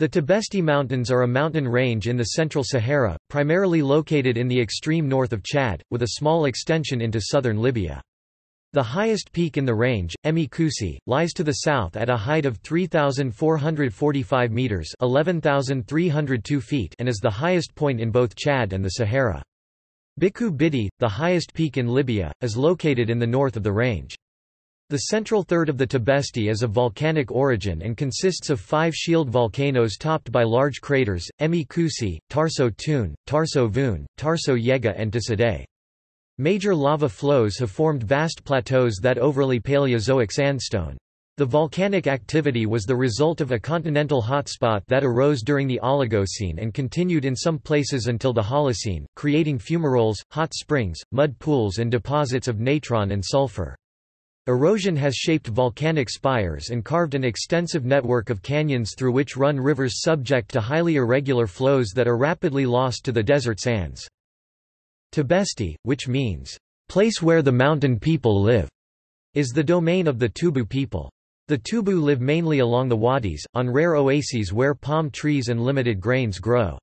The Tibesti Mountains are a mountain range in the Central Sahara, primarily located in the extreme north of Chad, with a small extension into southern Libya. The highest peak in the range, Emi Koussi, lies to the south at a height of 3,445 metres (11,302 feet) and is the highest point in both Chad and the Sahara. Bikku Bitti, the highest peak in Libya, is located in the north of the range. The central third of the Tibesti is of volcanic origin and consists of 5 shield volcanoes topped by large craters, Emi Koussi, Tarso Tun, Tarso Voon, Tarso Yega and Tisadeh. Major lava flows have formed vast plateaus that overlay Paleozoic sandstone. The volcanic activity was the result of a continental hotspot that arose during the Oligocene and continued in some places until the Holocene, creating fumaroles, hot springs, mud pools and deposits of natron and sulfur. Erosion has shaped volcanic spires and carved an extensive network of canyons through which run rivers subject to highly irregular flows that are rapidly lost to the desert sands. Tibesti, which means, "place where the mountain people live," is the domain of the Tubu people. The Tubu live mainly along the wadis, on rare oases where palm trees and limited grains grow.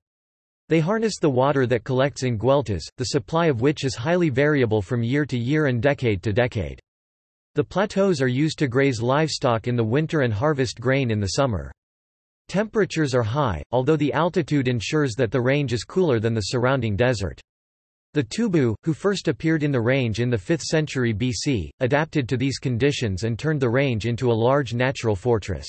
They harness the water that collects in gueltas, the supply of which is highly variable from year to year and decade to decade. The plateaus are used to graze livestock in the winter and harvest grain in the summer. Temperatures are high, although the altitude ensures that the range is cooler than the surrounding desert. The Tubu, who first appeared in the range in the 5th century BC, adapted to these conditions and turned the range into a large natural fortress.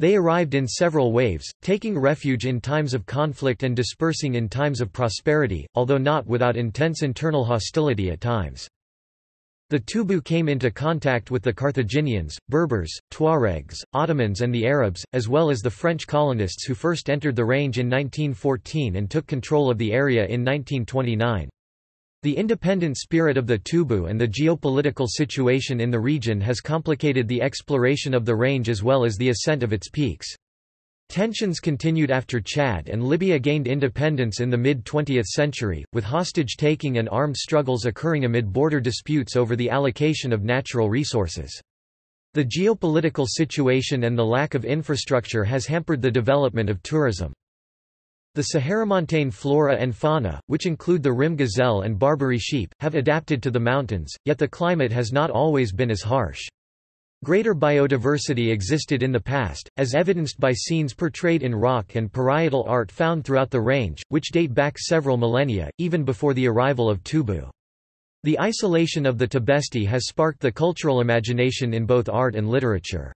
They arrived in several waves, taking refuge in times of conflict and dispersing in times of prosperity, although not without intense internal hostility at times. The Tubu came into contact with the Carthaginians, Berbers, Tuaregs, Ottomans and the Arabs, as well as the French colonists who first entered the range in 1914 and took control of the area in 1929. The independent spirit of the Tubu and the geopolitical situation in the region has complicated the exploration of the range as well as the ascent of its peaks. Tensions continued after Chad and Libya gained independence in the mid-20th century, with hostage-taking and armed struggles occurring amid border disputes over the allocation of natural resources. The geopolitical situation and the lack of infrastructure has hampered the development of tourism. The Saharamontane flora and fauna, which include the rim gazelle and Barbary sheep, have adapted to the mountains, yet the climate has not always been as harsh. Greater biodiversity existed in the past, as evidenced by scenes portrayed in rock and parietal art found throughout the range, which date back several millennia, even before the arrival of Tubu. The isolation of the Tibesti has sparked the cultural imagination in both art and literature.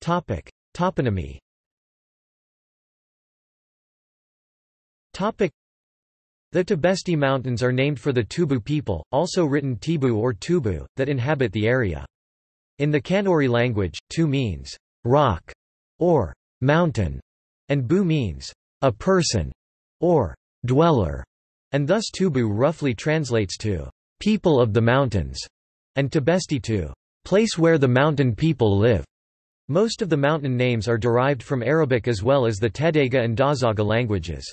Toponymy. The Tibesti Mountains are named for the Tubu people, also written Tibu or Tubu, that inhabit the area. In the Kanuri language, Tu means rock or mountain, and Bu means a person or dweller, and thus Tubu roughly translates to people of the mountains, and Tibesti to place where the mountain people live. Most of the mountain names are derived from Arabic as well as the Tadega and Dazaga languages.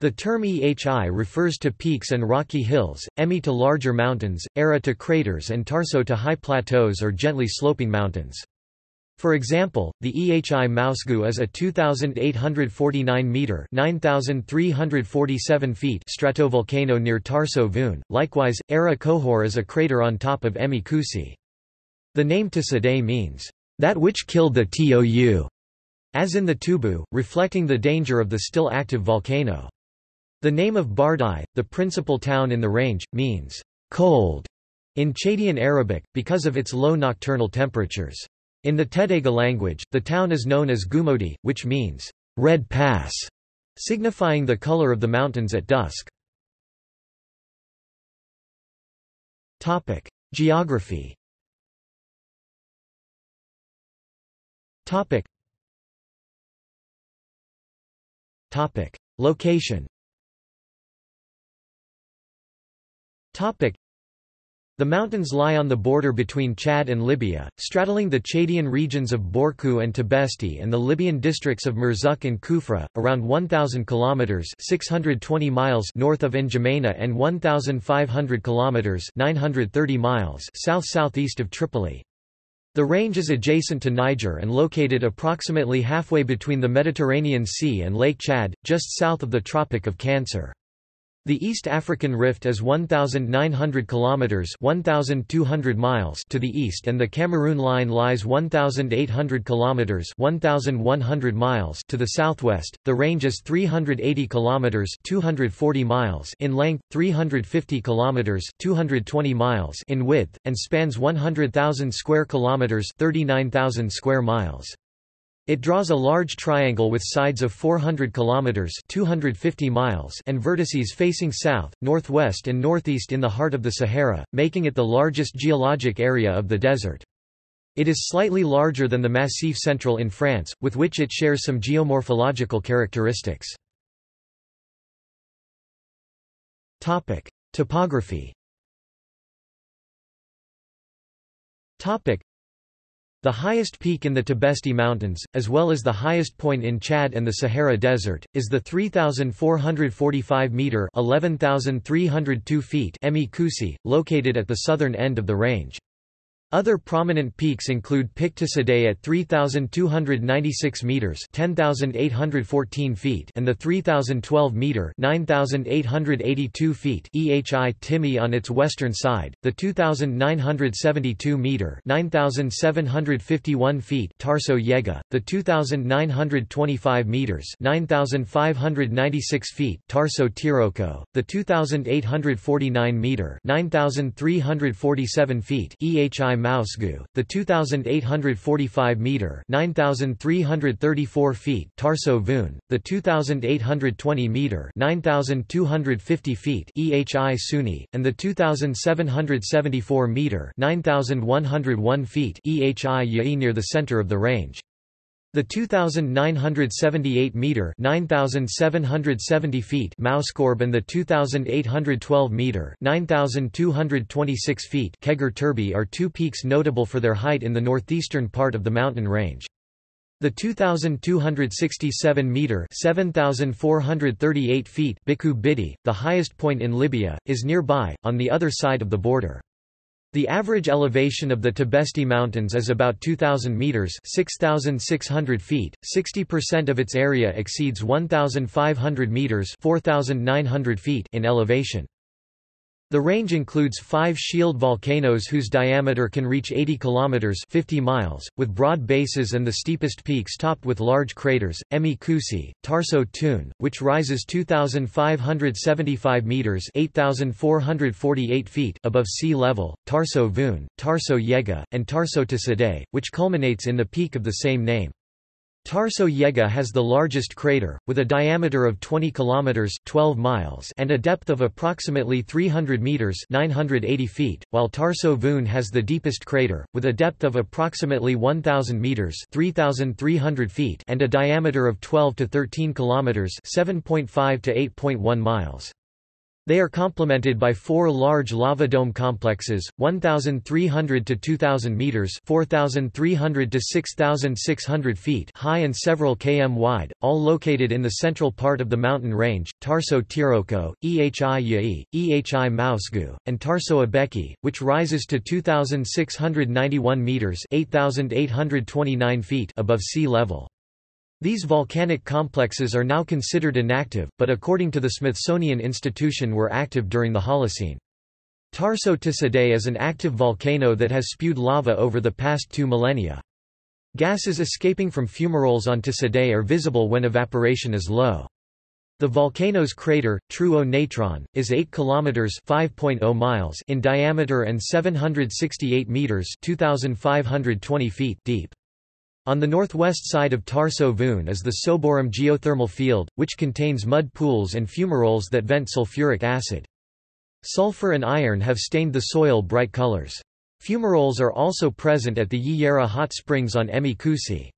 The term Ehi refers to peaks and rocky hills, Emi to larger mountains, Era to craters and Tarso to high plateaus or gently sloping mountains. For example, the Ehi Mausgu is a 2,849-metre (9,347 feet) stratovolcano near Tarso Voon. Likewise, Era Kohor is a crater on top of Emi Koussi. The name Tisadeh means, "that which killed the Tou," as in the Tubu, reflecting the danger of the still active volcano. The name of Bardai, the principal town in the range, means cold in Chadian Arabic, because of its low nocturnal temperatures. In the Tadega language, the town is known as Gumodi, which means red pass, signifying the color of the mountains at dusk. Geography. Location. The mountains lie on the border between Chad and Libya, straddling the Chadian regions of Borku and Tibesti and the Libyan districts of Mirzuk and Kufra, around 1,000 kilometers (620 miles) north of N'Djamena and 1,500 kilometers (930 miles) south-southeast of Tripoli. The range is adjacent to Niger and located approximately halfway between the Mediterranean Sea and Lake Chad, just south of the Tropic of Cancer. The East African Rift is 1,900 kilometers (1,200 miles) to the east, and the Cameroon Line lies 1,800 kilometers (1,100 miles) to the southwest. The range is 380 kilometers (240 miles) in length, 350 kilometers (220 miles) in width, and spans 100,000 square kilometers (39,000 square miles). It draws a large triangle with sides of 400 kilometers (250 miles) and vertices facing south, northwest and northeast in the heart of the Sahara, making it the largest geologic area of the desert. It is slightly larger than the Massif Central in France, with which it shares some geomorphological characteristics. Topic: Topography. Topic: The highest peak in the Tibesti Mountains, as well as the highest point in Chad and the Sahara Desert, is the 3,445-metre Emi Kusi, located at the southern end of the range. Other prominent peaks include Piktisadeh at 3,296 metres (10,814 feet) and the 3,012-metre (9,882 feet) Ehi Timi on its western side, the 2,972-metre (9,751 feet) Tarso Yega, the 2,925 metres (9,596 feet) Tarso Tiroko, the 2,849-metre (9,347 feet) Ehi Mausgu, the 2,845-metre (9,334 feet) Tarso Voon, the 2,820-metre (9,250 feet) Ehi Suni, and the 2,774-metre (9,101 feet) Ehi Yai near the centre of the range. The 2,978-metre (9,770 feet) Mauskorb and the 2,812-metre (9,226 feet) Keger Turbi are two peaks notable for their height in the northeastern part of the mountain range. The 2,267-metre (7,438 feet) Biku Bidi, the highest point in Libya, is nearby, on the other side of the border. The average elevation of the Tibesti Mountains is about 2,000 meters (6,600 feet). 60% of its area exceeds 1,500 meters (4,900 feet) in elevation. The range includes five shield volcanoes whose diameter can reach 80 kilometers (50 miles), with broad bases and the steepest peaks topped with large craters: Emi Kusi, Tarso Tun, which rises 2,575 meters (8,448 feet) above sea level; Tarso Voon, Tarso Yega, and Tarso Tisadeh, which culminates in the peak of the same name. Tarso Yega has the largest crater, with a diameter of 20 kilometers (12 miles) and a depth of approximately 300 meters (980 feet), while Tarso Voon has the deepest crater, with a depth of approximately 1,000 meters (3,300 feet) and a diameter of 12 to 13 kilometers (7.5 to 8.1 miles). They are complemented by four large lava dome complexes, 1,300 to 2,000 meters (4,300 to 6,600 feet) high and several km wide, all located in the central part of the mountain range: Tarso Tiroko, Ehi Yai, Ehi Mausgu, and Tarso Abeki, which rises to 2,691 meters (8,829 feet) above sea level. These volcanic complexes are now considered inactive, but according to the Smithsonian Institution were active during the Holocene. Tarso Tisadeh is an active volcano that has spewed lava over the past 2 millennia. Gases escaping from fumaroles on Tisadeh are visible when evaporation is low. The volcano's crater, Trou au Natron, is 8 kilometers (5.0 miles) in diameter and 768 meters (2,520 feet) deep. On the northwest side of Tarso Voon is the Soborum geothermal field, which contains mud pools and fumaroles that vent sulfuric acid. Sulfur and iron have stained the soil bright colors. Fumaroles are also present at the Yiyera hot springs on Emi Kusi.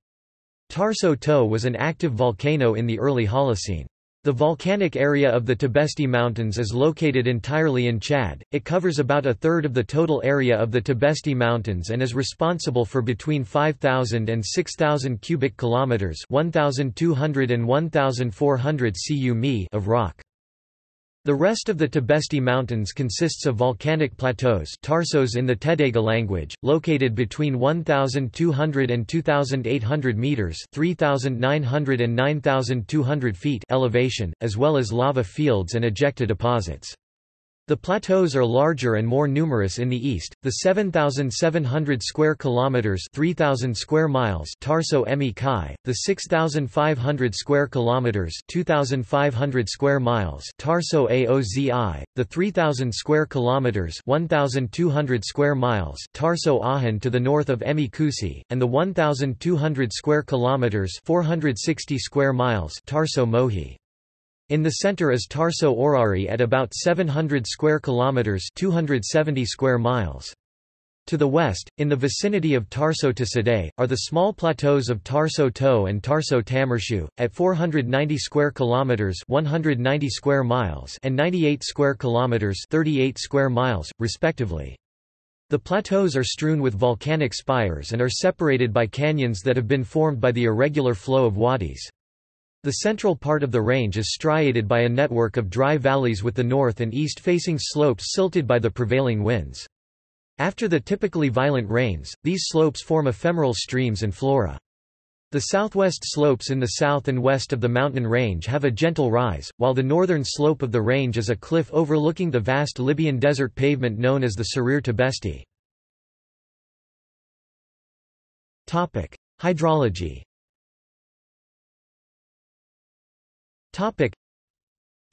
Tarso To was an active volcano in the early Holocene. The volcanic area of the Tibesti Mountains is located entirely in Chad. It covers about a third of the total area of the Tibesti Mountains and is responsible for between 5,000 and 6,000 cubic kilometers (1,200 and 1,400 cu-mi) of rock. The rest of the Tibesti Mountains consists of volcanic plateaus tarsos in the Tedega language, located between 1,200 and 2,800 metres 3,900 and 9,200 feet elevation, as well as lava fields and ejecta deposits. The plateaus are larger and more numerous in the east. The 7,700 square kilometers (3,000 square miles) Tarso Emi Kai, the 6,500 square kilometers (2,500 square miles) Tarso Aozi, the 3,000 square kilometers (1,200 square miles) Tarso Ahan to the north of Emi Kusi, and the 1,200 square kilometers (460 square miles) Tarso Mohi. In the center is Tarso Orari at about 700 square kilometers (270 square miles). To the west, in the vicinity of Tarso Tisadeh, are the small plateaus of Tarso To and Tarso Tamershu at 490 square kilometers (190 square miles) and 98 square kilometers (38 square miles) respectively. The plateaus are strewn with volcanic spires and are separated by canyons that have been formed by the irregular flow of wadis. The central part of the range is striated by a network of dry valleys with the north and east-facing slopes silted by the prevailing winds. After the typically violent rains, these slopes form ephemeral streams and flora. The southwest slopes in the south and west of the mountain range have a gentle rise, while the northern slope of the range is a cliff overlooking the vast Libyan desert pavement known as the Sarir Tibesti. Hydrology.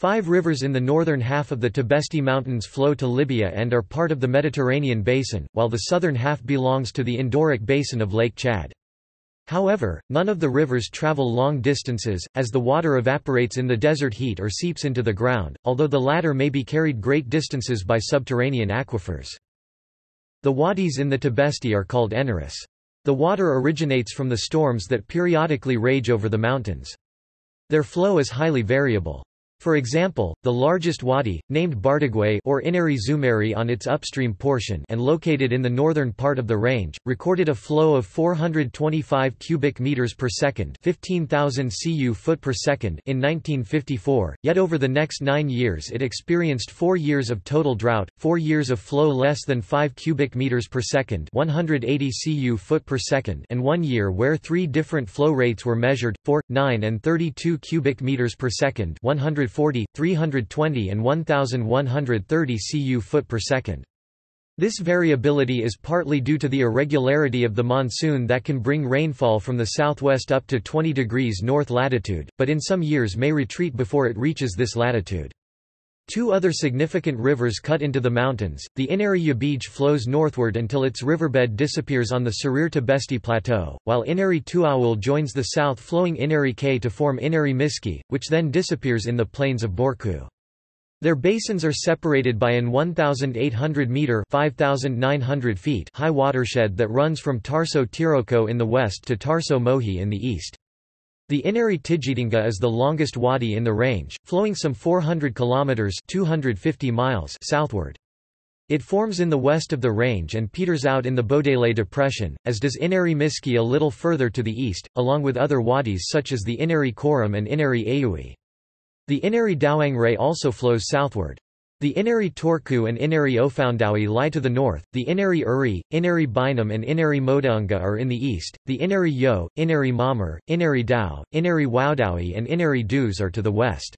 Five rivers in the northern half of the Tibesti Mountains flow to Libya and are part of the Mediterranean basin, while the southern half belongs to the Endoric basin of Lake Chad. However, none of the rivers travel long distances, as the water evaporates in the desert heat or seeps into the ground, although the latter may be carried great distances by subterranean aquifers. The wadis in the Tibesti are called Eneris. The water originates from the storms that periodically rage over the mountains. Their flow is highly variable. For example, the largest wadi, named Bartigway or Inari Zumari on its upstream portion and located in the northern part of the range, recorded a flow of 425 cubic meters per second (15,000 cu foot per second) in 1954, yet over the next 9 years it experienced 4 years of total drought, 4 years of flow less than 5 cubic meters per second (180 cu foot per second), and 1 year where 3 different flow rates were measured, 4, 9 and 32 cubic meters per second 140, 320 and 1,130 cu foot per second. This variability is partly due to the irregularity of the monsoon that can bring rainfall from the southwest up to 20 degrees north latitude, but in some years may retreat before it reaches this latitude. 2 other significant rivers cut into the mountains. The Inari Yabij flows northward until its riverbed disappears on the Sarir Tibesti Plateau, while Inari Tuaul joins the south-flowing Inari K to form Inari Miski, which then disappears in the plains of Borku. Their basins are separated by an 1,800-metre (5,900 feet) high watershed that runs from Tarso Tiroko in the west to Tarso Mohi in the east. The Inari Tijidinga is the longest wadi in the range, flowing some 400 kilometers (250 miles) southward. It forms in the west of the range and peters out in the Bodele Depression, as does Inari Miski a little further to the east, along with other wadis such as the Inari Koram and Inari Aui. The Inari Dawangray also flows southward. The Inari Torku and Inari Ofoundawi lie to the north, the Inari Uri, Inari Bynum and Inari Modaunga are in the east, the Inari Yo, Inari Mamur, Inari Dao, Inari Waudawi and Inari Dus are to the west.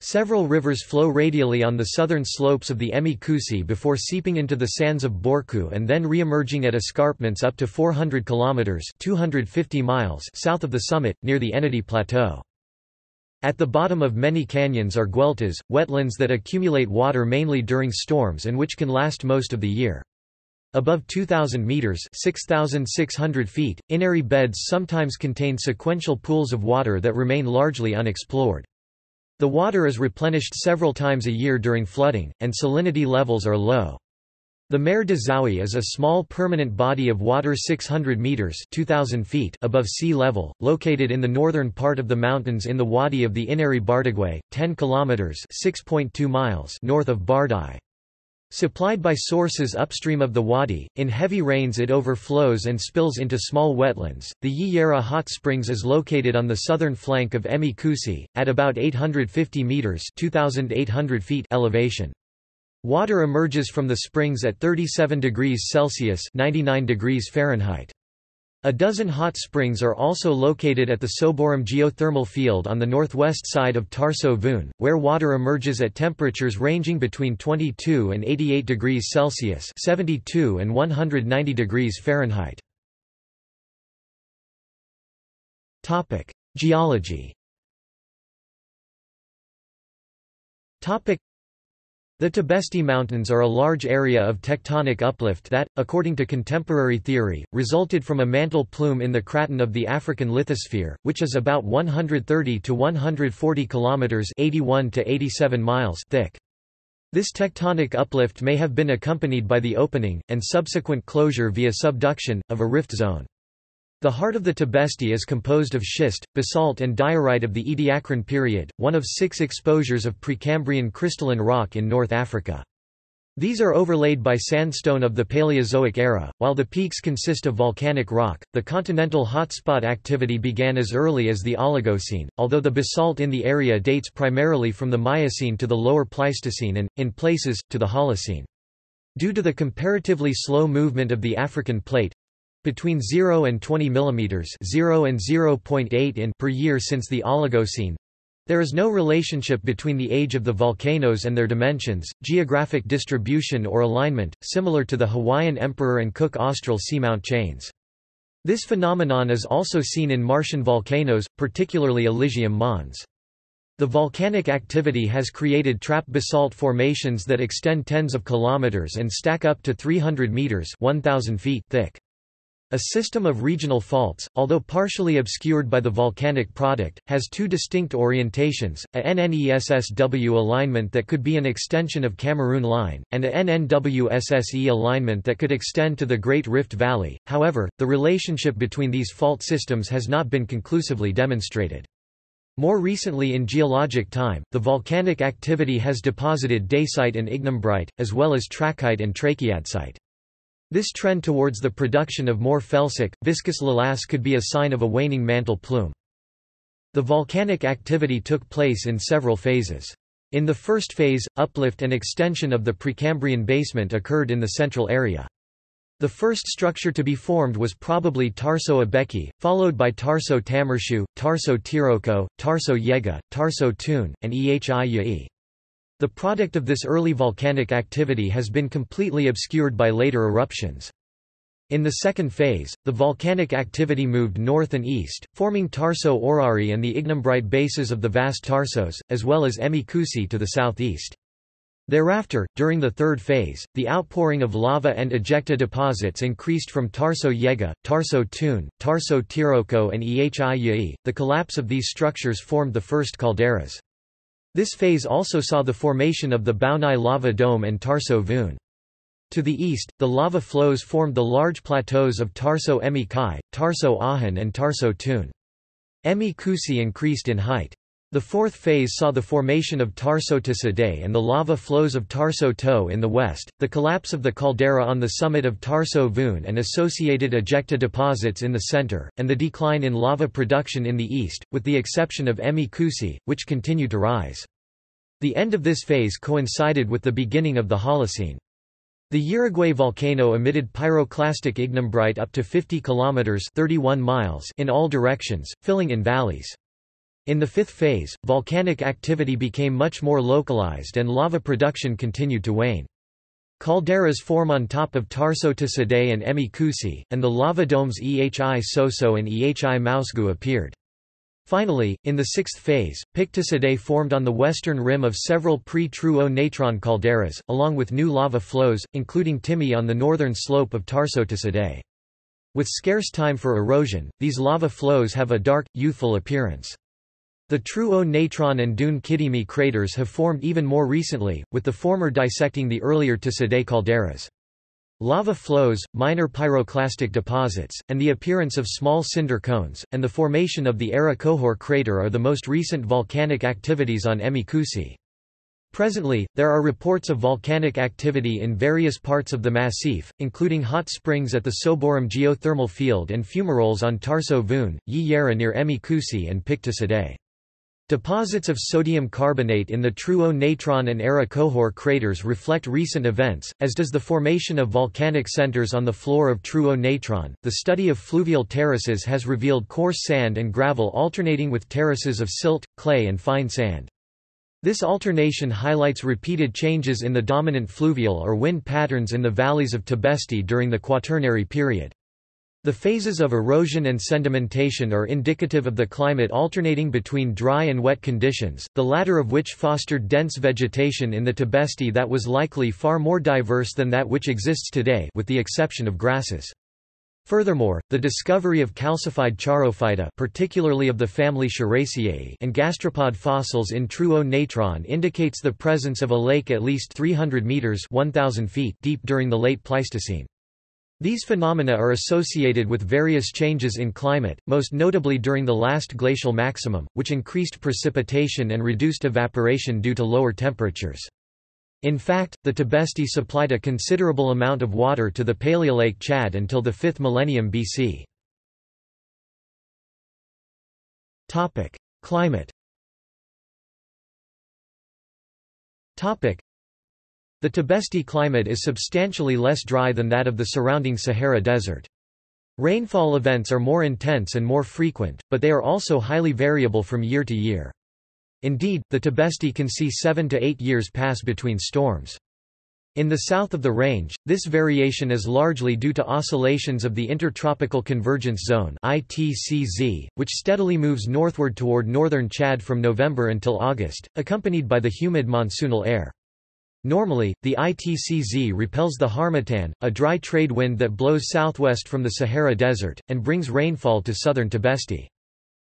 Several rivers flow radially on the southern slopes of the Emi Kusi before seeping into the sands of Borku and then re-emerging at escarpments up to 400 kilometers (250 miles) south of the summit, near the Enniti Plateau. At the bottom of many canyons are gueltas, wetlands that accumulate water mainly during storms and which can last most of the year. Above 2,000 meters (6,600 feet), Inari beds sometimes contain sequential pools of water that remain largely unexplored. The water is replenished several times a year during flooding, and salinity levels are low. The Mare de Zawi is a small permanent body of water 600 meters (2,000 feet) above sea level, located in the northern part of the mountains in the wadi of the Inari Bartigway, 10 kilometers (6.2 miles) north of Bardai. Supplied by sources upstream of the wadi, in heavy rains it overflows and spills into small wetlands. The Yiyera Hot Springs is located on the southern flank of Emi Koussi, at about 850 meters (2,800 feet) elevation. Water emerges from the springs at 37 degrees Celsius (99 degrees Fahrenheit). A dozen hot springs are also located at the Soborum geothermal field on the northwest side of Tarso Voon, where water emerges at temperatures ranging between 22 and 88 degrees Celsius (72 and 190 degrees Fahrenheit). Topic: Geology. Topic: The Tibesti Mountains are a large area of tectonic uplift that, according to contemporary theory, resulted from a mantle plume in the craton of the African lithosphere, which is about 130 to 140 kilometers (81 to 87 miles) thick. This tectonic uplift may have been accompanied by the opening and subsequent closure via subduction of a rift zone. The heart of the Tibesti is composed of schist, basalt and diorite of the Ediacaran period, one of six exposures of Precambrian crystalline rock in North Africa. These are overlaid by sandstone of the Paleozoic era. While the peaks consist of volcanic rock, the continental hotspot activity began as early as the Oligocene, although the basalt in the area dates primarily from the Miocene to the Lower Pleistocene and, in places, to the Holocene. Due to the comparatively slow movement of the African plate, between 0 and 20 mm 0 and 0.8 in per year since the Oligocene. There is no relationship between the age of the volcanoes and their dimensions, geographic distribution or alignment, similar to the Hawaiian Emperor and Cook Austral seamount chains. This phenomenon is also seen in Martian volcanoes, particularly Elysium Mons. The volcanic activity has created trap basalt formations that extend tens of kilometers and stack up to 300 meters (1,000 feet) thick. A system of regional faults, although partially obscured by the volcanic product, has two distinct orientations, a NNESSW alignment that could be an extension of Cameroon Line, and a NNWSSE alignment that could extend to the Great Rift Valley. However, the relationship between these fault systems has not been conclusively demonstrated. More recently in geologic time, the volcanic activity has deposited dacite and ignimbrite, as well as trachyte and trachyadesite. This trend towards the production of more felsic, viscous lalas could be a sign of a waning mantle plume. The volcanic activity took place in several phases. In the first phase, uplift and extension of the Precambrian basement occurred in the central area. The first structure to be formed was probably Tarso Abeki, followed by Tarso Tamershu, Tarso Tiroko, Tarso Yega, Tarso Tun, and Ehi-Yei. The product of this early volcanic activity has been completely obscured by later eruptions. In the second phase, the volcanic activity moved north and east, forming Tarso Orari and the ignimbrite bases of the vast Tarsos, as well as Emi Koussi to the southeast. Thereafter, during the third phase, the outpouring of lava and ejecta deposits increased from Tarso Yega, Tarso Tun, Tarso Tiroko and Ehi-Yei. The collapse of these structures formed the first calderas. This phase also saw the formation of the Bounai lava dome and Tarso Voon. To the east, the lava flows formed the large plateaus of Tarso Emi Kai, Tarso Ahan and Tarso Tun. Emi Koussi increased in height. The fourth phase saw the formation of Tarso Tisadé and the lava flows of Tarso To in the west, the collapse of the caldera on the summit of Tarso Voon and associated ejecta deposits in the center, and the decline in lava production in the east, with the exception of Emi Koussi, which continued to rise. The end of this phase coincided with the beginning of the Holocene. The Yirrigué volcano emitted pyroclastic ignimbrite up to 50 kilometers (31 miles) in all directions, filling in valleys. In the fifth phase, volcanic activity became much more localized and lava production continued to wane. Calderas form on top of Tarso Tisadé and Emi Koussi, and the lava domes Ehi Soso and Ehi Mausgu appeared. Finally, in the sixth phase, Pic Tisadé formed on the western rim of several pre-Trou-au-Natron calderas, along with new lava flows, including Timi on the northern slope of Tarso Tisadé. With scarce time for erosion, these lava flows have a dark, youthful appearance. The Trou-au-Natron and Dune-Kidimi craters have formed even more recently, with the former dissecting the earlier Tisadé calderas. Lava flows, minor pyroclastic deposits, and the appearance of small cinder cones, and the formation of the Ara Kohor crater are the most recent volcanic activities on Emi Koussi. Presently, there are reports of volcanic activity in various parts of the massif, including hot springs at the Soborum geothermal field and fumaroles on Tarso Voon, Yi-Yera near Emi-Kusi and Pikta-Sadeh. Deposits of sodium carbonate in the Truo Natron and Era Kohor craters reflect recent events, as does the formation of volcanic centers on the floor of Truo Natron. The study of fluvial terraces has revealed coarse sand and gravel alternating with terraces of silt, clay, and fine sand. This alternation highlights repeated changes in the dominant fluvial or wind patterns in the valleys of Tibesti during the Quaternary period. The phases of erosion and sedimentation are indicative of the climate alternating between dry and wet conditions, the latter of which fostered dense vegetation in the Tibesti that was likely far more diverse than that which exists today, with the exception of grasses. Furthermore, the discovery of calcified charophyta, particularly of the family Characeae, and gastropod fossils in Truo Natron indicates the presence of a lake at least 300 meters (1,000 feet) deep during the late Pleistocene. These phenomena are associated with various changes in climate, most notably during the last glacial maximum, which increased precipitation and reduced evaporation due to lower temperatures. In fact, the Tibesti supplied a considerable amount of water to the Paleolake Chad until the 5th millennium BC. Topic: Climate. Topic: The Tibesti climate is substantially less dry than that of the surrounding Sahara Desert. Rainfall events are more intense and more frequent, but they are also highly variable from year to year. Indeed, the Tibesti can see 7 to 8 years pass between storms. In the south of the range, this variation is largely due to oscillations of the Intertropical Convergence Zone (ITCZ), which steadily moves northward toward northern Chad from November until August, accompanied by the humid monsoonal air. Normally, the ITCZ repels the harmattan, a dry trade wind that blows southwest from the Sahara Desert, and brings rainfall to southern Tibesti.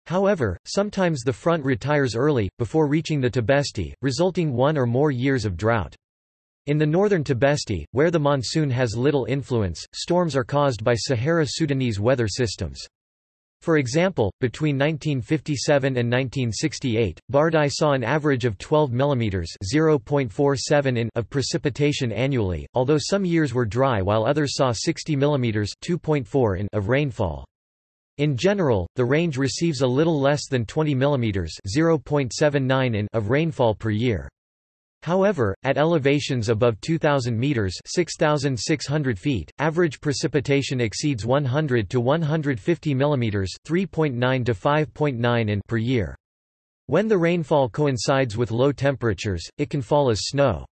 However, sometimes the front retires early, before reaching the Tibesti, resulting 1 or more years of drought. In the northern Tibesti, where the monsoon has little influence, storms are caused by Sahara Sudanese weather systems. For example, between 1957 and 1968, Bardai saw an average of 12 mm (0.47 in) of precipitation annually, although some years were dry while others saw 60 mm (2.4 in) of rainfall. In general, the range receives a little less than 20 mm (0.79 in) of rainfall per year. However, at elevations above 2,000 meters (6,600 feet), average precipitation exceeds 100 to 150 mm (3.9 to 5.9 in) per year. When the rainfall coincides with low temperatures, it can fall as snow.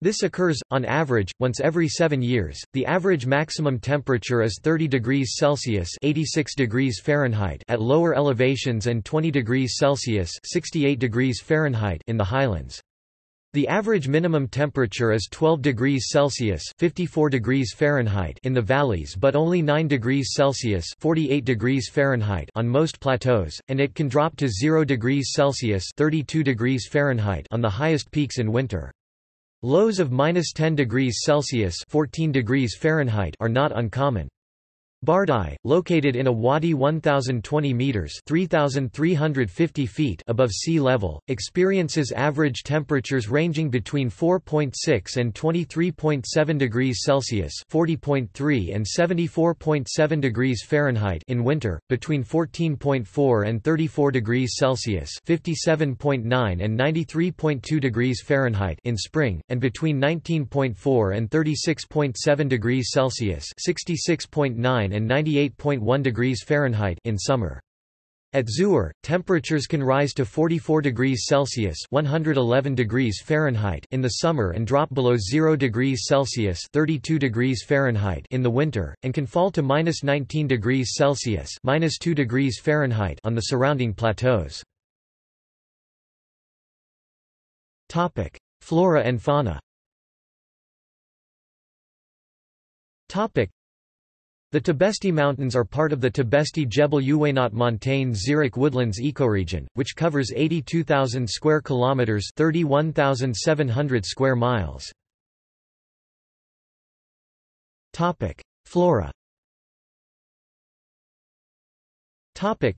This occurs, on average, once every 7 years. The average maximum temperature is 30 degrees Celsius (86 degrees Fahrenheit) at lower elevations and 20 degrees Celsius (68 degrees Fahrenheit) in the highlands. The average minimum temperature is 12 degrees Celsius (54 degrees Fahrenheit) in the valleys but only 9 degrees Celsius (48 degrees Fahrenheit) on most plateaus, and it can drop to 0 degrees Celsius (32 degrees Fahrenheit) on the highest peaks in winter. Lows of -10 degrees Celsius (14 degrees Fahrenheit) are not uncommon. Bardai, located in a wadi 1,020 meters (3,350 feet) above sea level, experiences average temperatures ranging between 4.6 and 23.7 degrees Celsius (40.3 and 74.7 degrees Fahrenheit) in winter, between 14.4 and 34 degrees Celsius (57.9 and 93.2 degrees Fahrenheit) in spring, and between 19.4 and 36.7 degrees Celsius (66.9 and 98.1 degrees Fahrenheit in summer. At Zuur, temperatures can rise to 44 degrees Celsius (111 degrees Fahrenheit) in the summer and drop below 0 degrees Celsius (32 degrees Fahrenheit) in the winter, and can fall to -19 degrees Celsius (-2 degrees Fahrenheit) on the surrounding plateaus. Topic: Flora and fauna. Topic: The Tibesti Mountains are part of the Tibesti Jebel Uweinat Montane Xeric Woodlands ecoregion, which covers 82,000 square kilometers (31,700 square miles). Topic: Flora. Topic: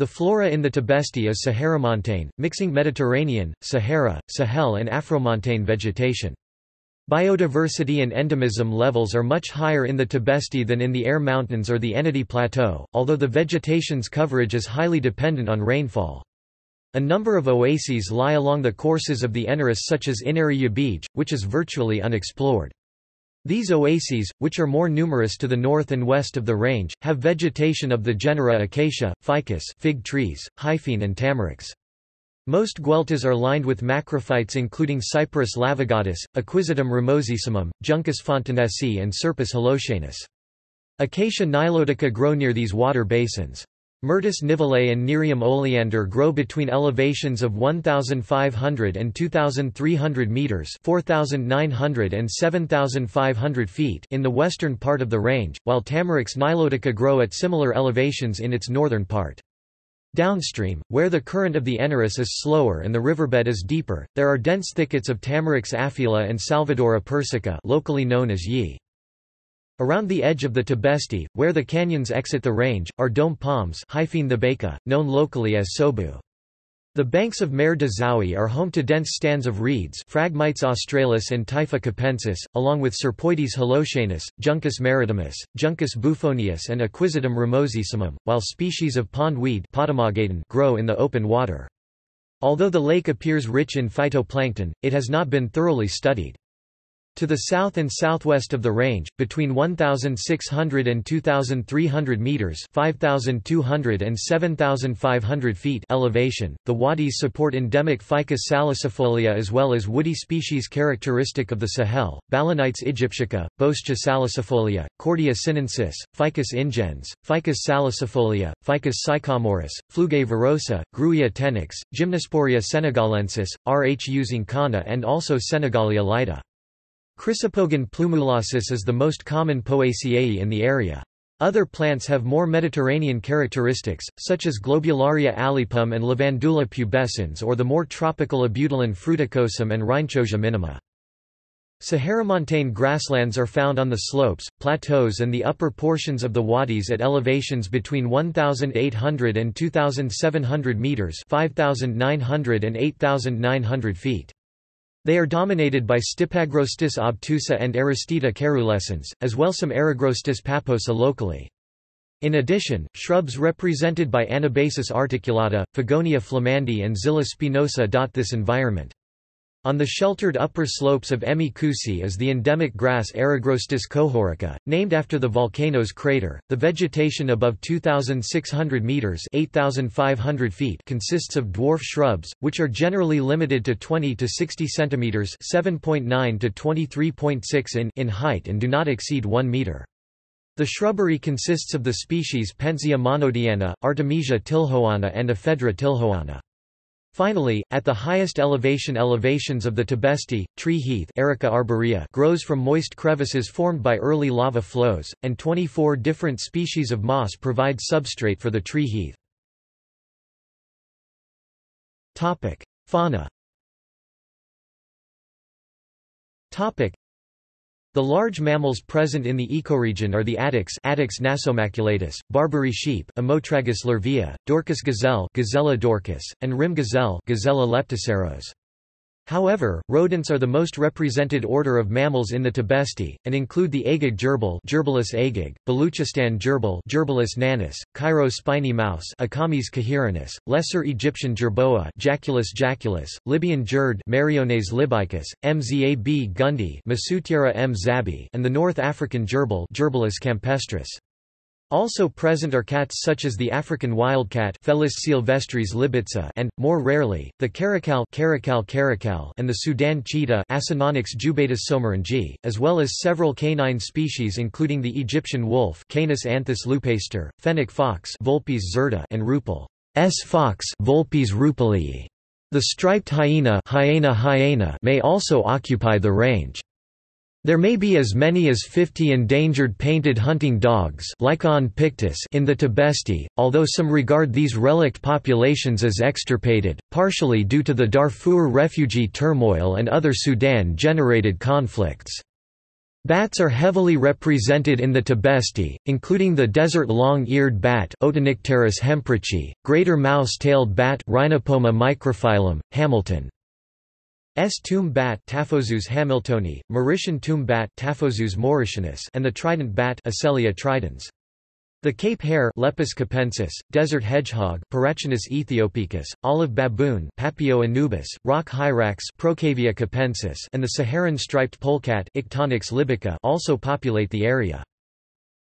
The flora in the Tibesti is Saharamontane, mixing Mediterranean, Sahara, Sahel and Afromontane vegetation. Biodiversity and endemism levels are much higher in the Tibesti than in the Air Mountains or the Enniti Plateau, although the vegetation's coverage is highly dependent on rainfall. A number of oases lie along the courses of the Enneris, such as Inariya Beach, which is virtually unexplored. These oases, which are more numerous to the north and west of the range, have vegetation of the genera Acacia, Ficus fig trees, Hyphene and Tamarix. Most gueltas are lined with macrophytes including Cyperus lavagotus, Aquisitum ramosissimum, Juncus fontanesi and Serpis holochainus. Acacia nilotica grow near these water basins. Myrtus nivellae and Nerium oleander grow between elevations of 1,500 and 2,300 metres (4,900 and 7,500 feet) in the western part of the range, while Tamarix nilotica grow at similar elevations in its northern part. Downstream, where the current of the Enneris is slower and the riverbed is deeper, there are dense thickets of Tamarix aphila and Salvadora persica, locally known as yi. Around the edge of the Tibesti, where the canyons exit the range, are dome palms Hyphene thebaca, known locally as sobu. The banks of Mare de Zawi are home to dense stands of reeds Phragmites australis and Typha capensis, along with Serpoides holochainus, Juncus maritimus, Juncus bufonius and Aquisitum ramosissimum, while species of pondweed grow in the open water. Although the lake appears rich in phytoplankton, it has not been thoroughly studied. To the south and southwest of the range, between 1,600 and 2,300 metres (5,200 and 7,500 feet) elevation, the wadis support endemic Ficus salicifolia as well as woody species characteristic of the Sahel, Balanites aegyptica, Boschia salicifolia, Cordia sinensis, Ficus ingens, Ficus salicifolia, Ficus sycomorus, Flugae verosa, Gruia tenax, Gymnosporia senegalensis, Rhu zincana and also Senegalia lyta. Chrysopogon plumulacis is the most common Poaceae in the area. Other plants have more Mediterranean characteristics, such as Globularia alipum and Levandula pubescens or the more tropical Abutilon fruticosum and Rhynchosia minima. Saharamontane grasslands are found on the slopes, plateaus and the upper portions of the wadis at elevations between 1,800 and 2,700 metres (5,900 and 8,900 feet). They are dominated by Stipagrostis obtusa and Aristida carulescens, as well some Aragrostis paposa locally. In addition, shrubs represented by Anabasis articulata, Phagonia flamandi and Zilla spinosa dot this environment. On the sheltered upper slopes of Emi Kusi is the endemic grass Aragrostis cohorica, named after the volcano's crater. The vegetation above 2,600 metres (8,500 feet) consists of dwarf shrubs, which are generally limited to 20 to 60 centimetres (7.9 to 23.6 in height and do not exceed 1 metre. The shrubbery consists of the species Pentzia monodiana, Artemisia tilhoana and Ephedra tilhoana. Finally, at the highest elevations of the Tibesti, tree heath Erica arborea grows from moist crevices formed by early lava flows, and 24 different species of moss provide substrate for the tree heath. Fauna. The large mammals present in the ecoregion are the addax, Addax nasomaculatus, Barbary sheep, Ammotragus lervia, Dorcas gazelle, Gazella dorcas, and rim gazelle, Gazella leptoceros. However, rodents are the most represented order of mammals in the Tibesti, and include the agag gerbil, Gerbilis agag, Baluchistan gerbil, Gerbilis nanus, Cairo spiny mouse, Acames cahiranus, Lesser Egyptian gerboa, Jaculus jaculus, Libyan gerd, Meriones libicus, Mzab gundi, Masutiera m zabi, and the North African gerbil, Gerbilis campestris. Also present are cats such as the African wildcat Felis sylvestris libitsa and, more rarely, the caracal and the Sudan cheetah Asinonyx jubatus somerangi, as well as several canine species including the Egyptian wolf Canis anthus lupaster, fennec fox Vulpes zerta and Rupel's fox Vulpes rupelii. The striped hyena, Hyena may also occupy the range. There may be as many as 50 endangered painted hunting dogs Lycaon pictus in the Tibesti, although some regard these relict populations as extirpated, partially due to the Darfur refugee turmoil and other Sudan-generated conflicts. Bats are heavily represented in the Tibesti, including the desert long-eared bat Otanicteris hemprichi, greater mouse-tailed bat Rhinopoma microphyllum, Hamilton. S. tomb bat Taphozus hamiltoni, Mauritian tomb bat Taphozus mauritianus, and the trident bat Acelia tridens. The Cape hare Lepus capensis, desert hedgehog Parachinus ethiopicus, olive baboon Papio anubis, rock hyrax Procavia capensis, and the Saharan striped polecat Ictonix libica also populate the area.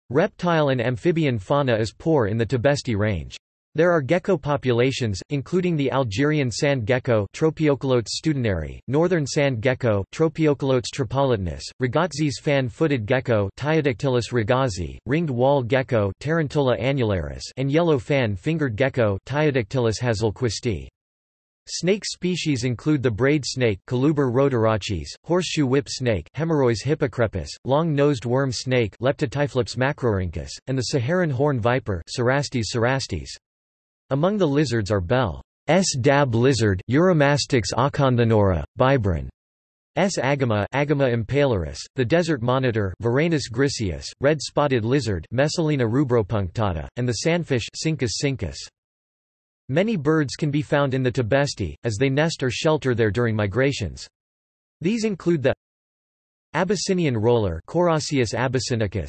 Reptile and amphibian fauna is poor in the Tibesti range. There are gecko populations, including the Algerian sand gecko Tropiocolotes studinari, northern sand gecko Tropiocolotes tripolitanus, Ragazzi's fan-footed gecko Tyodactylus ragazzi, ringed wall gecko Tarantula annularis, and yellow fan-fingered gecko Tyodactylus hazelquisti. Snake species include the braid snake Coluber rotarachis, horseshoe whip snake Hemerois hippocrepus, long-nosed worm snake Leptotyphlops macrorhynchus, and the Saharan horn viper Cerastes cerastes. Among the lizards are Bell's dab lizard Euromastix aconthonora, Bibron. S. agama, Agama impalaris, the desert monitor Varanus griseus, red-spotted lizard Messalina rubropunctata, and the sandfish Cincus cincus. Many birds can be found in the Tibesti, as they nest or shelter there during migrations. These include the Abyssinian roller Coraceus abyssinicus,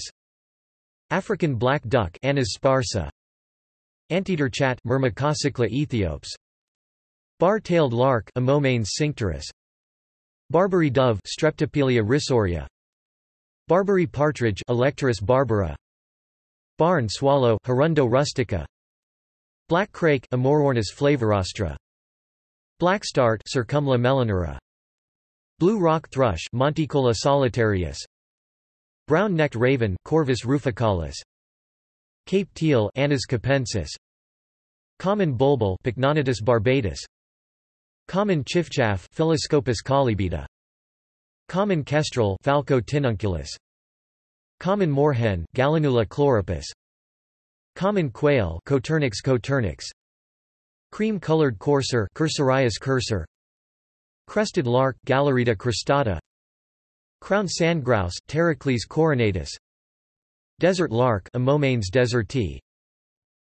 African black duck Anas sparsa, anteater chat Myrmecocycla ethiopes, bar-tailed lark Amomanes cincturus, Barbary dove Streptopelia rissoria, Barbary partridge Alecturus barbara, barn swallow Hirundo rustica, black crake Amorornis flavorostra, blackstart Circumla melanura, blue rock thrush Monticola solitarius, brown-necked raven Corvus ruficalis, Cape teal Anas capensis, common bulbul Pycnonotus barbatus, common chiffchaff Philoscopus colibita, common kestrel Falco tinunculus, common moorhen Gallinula chloropus, common quail Coturnix coturnix, cream-colored courser Cursorius cursor, crested lark Gallerita cristata, crown sandgrouse Pterocles coronatus, desert lark Amomanes deserti,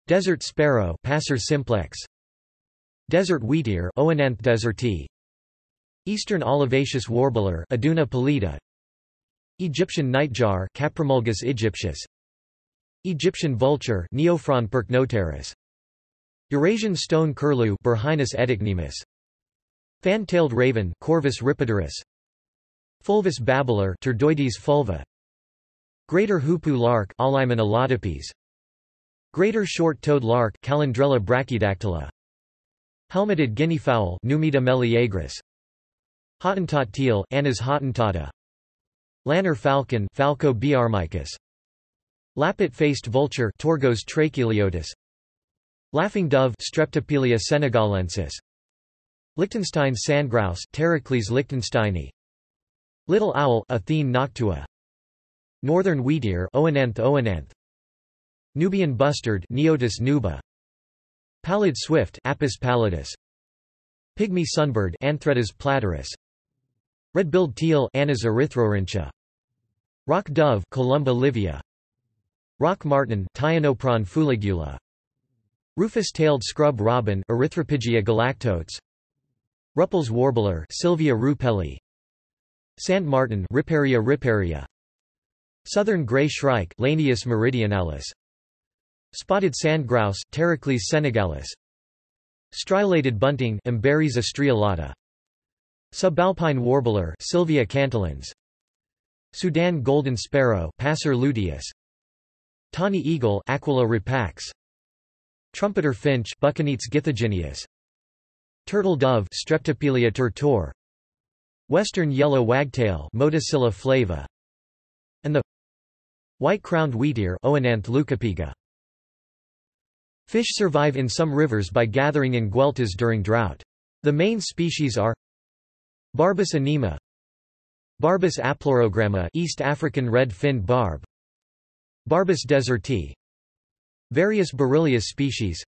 desert sparrow Passer simplex, desert wheatear Oenanthe deserti, eastern olivaceous warbler Iduna pallida, Egyptian nightjar Caprimulgus aegyptius, Egyptian vulture Neophron percnotaris, Eurasian stone curlew Berhinus aedicnemus, fan-tailed raven Corvus ripidurus, fulvus babbler Turdoides fulva, greater hoopoe lark Alaimon elotipes, greater short-toed lark Calandrella brachydactyla, helmeted guineafowl Numida meleagris, Hottentot teal Anas hottentota, lanner falcon Falco biarmicus, lappet-faced vulture Torgos tracheoliotus, laughing dove Streptopelia senegalensis, Liechtenstein sandgrouse Pterocles liechtensteini, little owl Athene noctua, northern wheatear Oenanthe oenanthe, Nubian bustard Neotis nuba, pallid swift Apis pallidus, pygmy sunbird Anthretas platyrus, red-billed teal Anas erythrorhyncha, rock dove Columba livia, rock martin Tyanopron fuligula, rufous-tailed scrub robin Erythropygia galactotes, Ruppel's warbler Sylvia rupelli, sand martin Riparia riparia, southern grey shrike Lanius meridionalis, spotted sandgrouse Pterocles senegalis, strilated bunting Imbares striolata, subalpine warbler Sylvia cantilans, Sudan golden sparrow Passer luteus, tawny eagle Aquila ripax, trumpeter finch Buccanetes githygeneus, turtle dove Streptopelia turtur, western yellow wagtail Motacilla flava, and the white-crowned wheatear Oenanthe leucopiga. Fish survive in some rivers by gathering in gueltas during drought. The main species are Barbus anema, Barbus aplorogramma, East African red-finned barb, Barbus deserti, various Berillus species,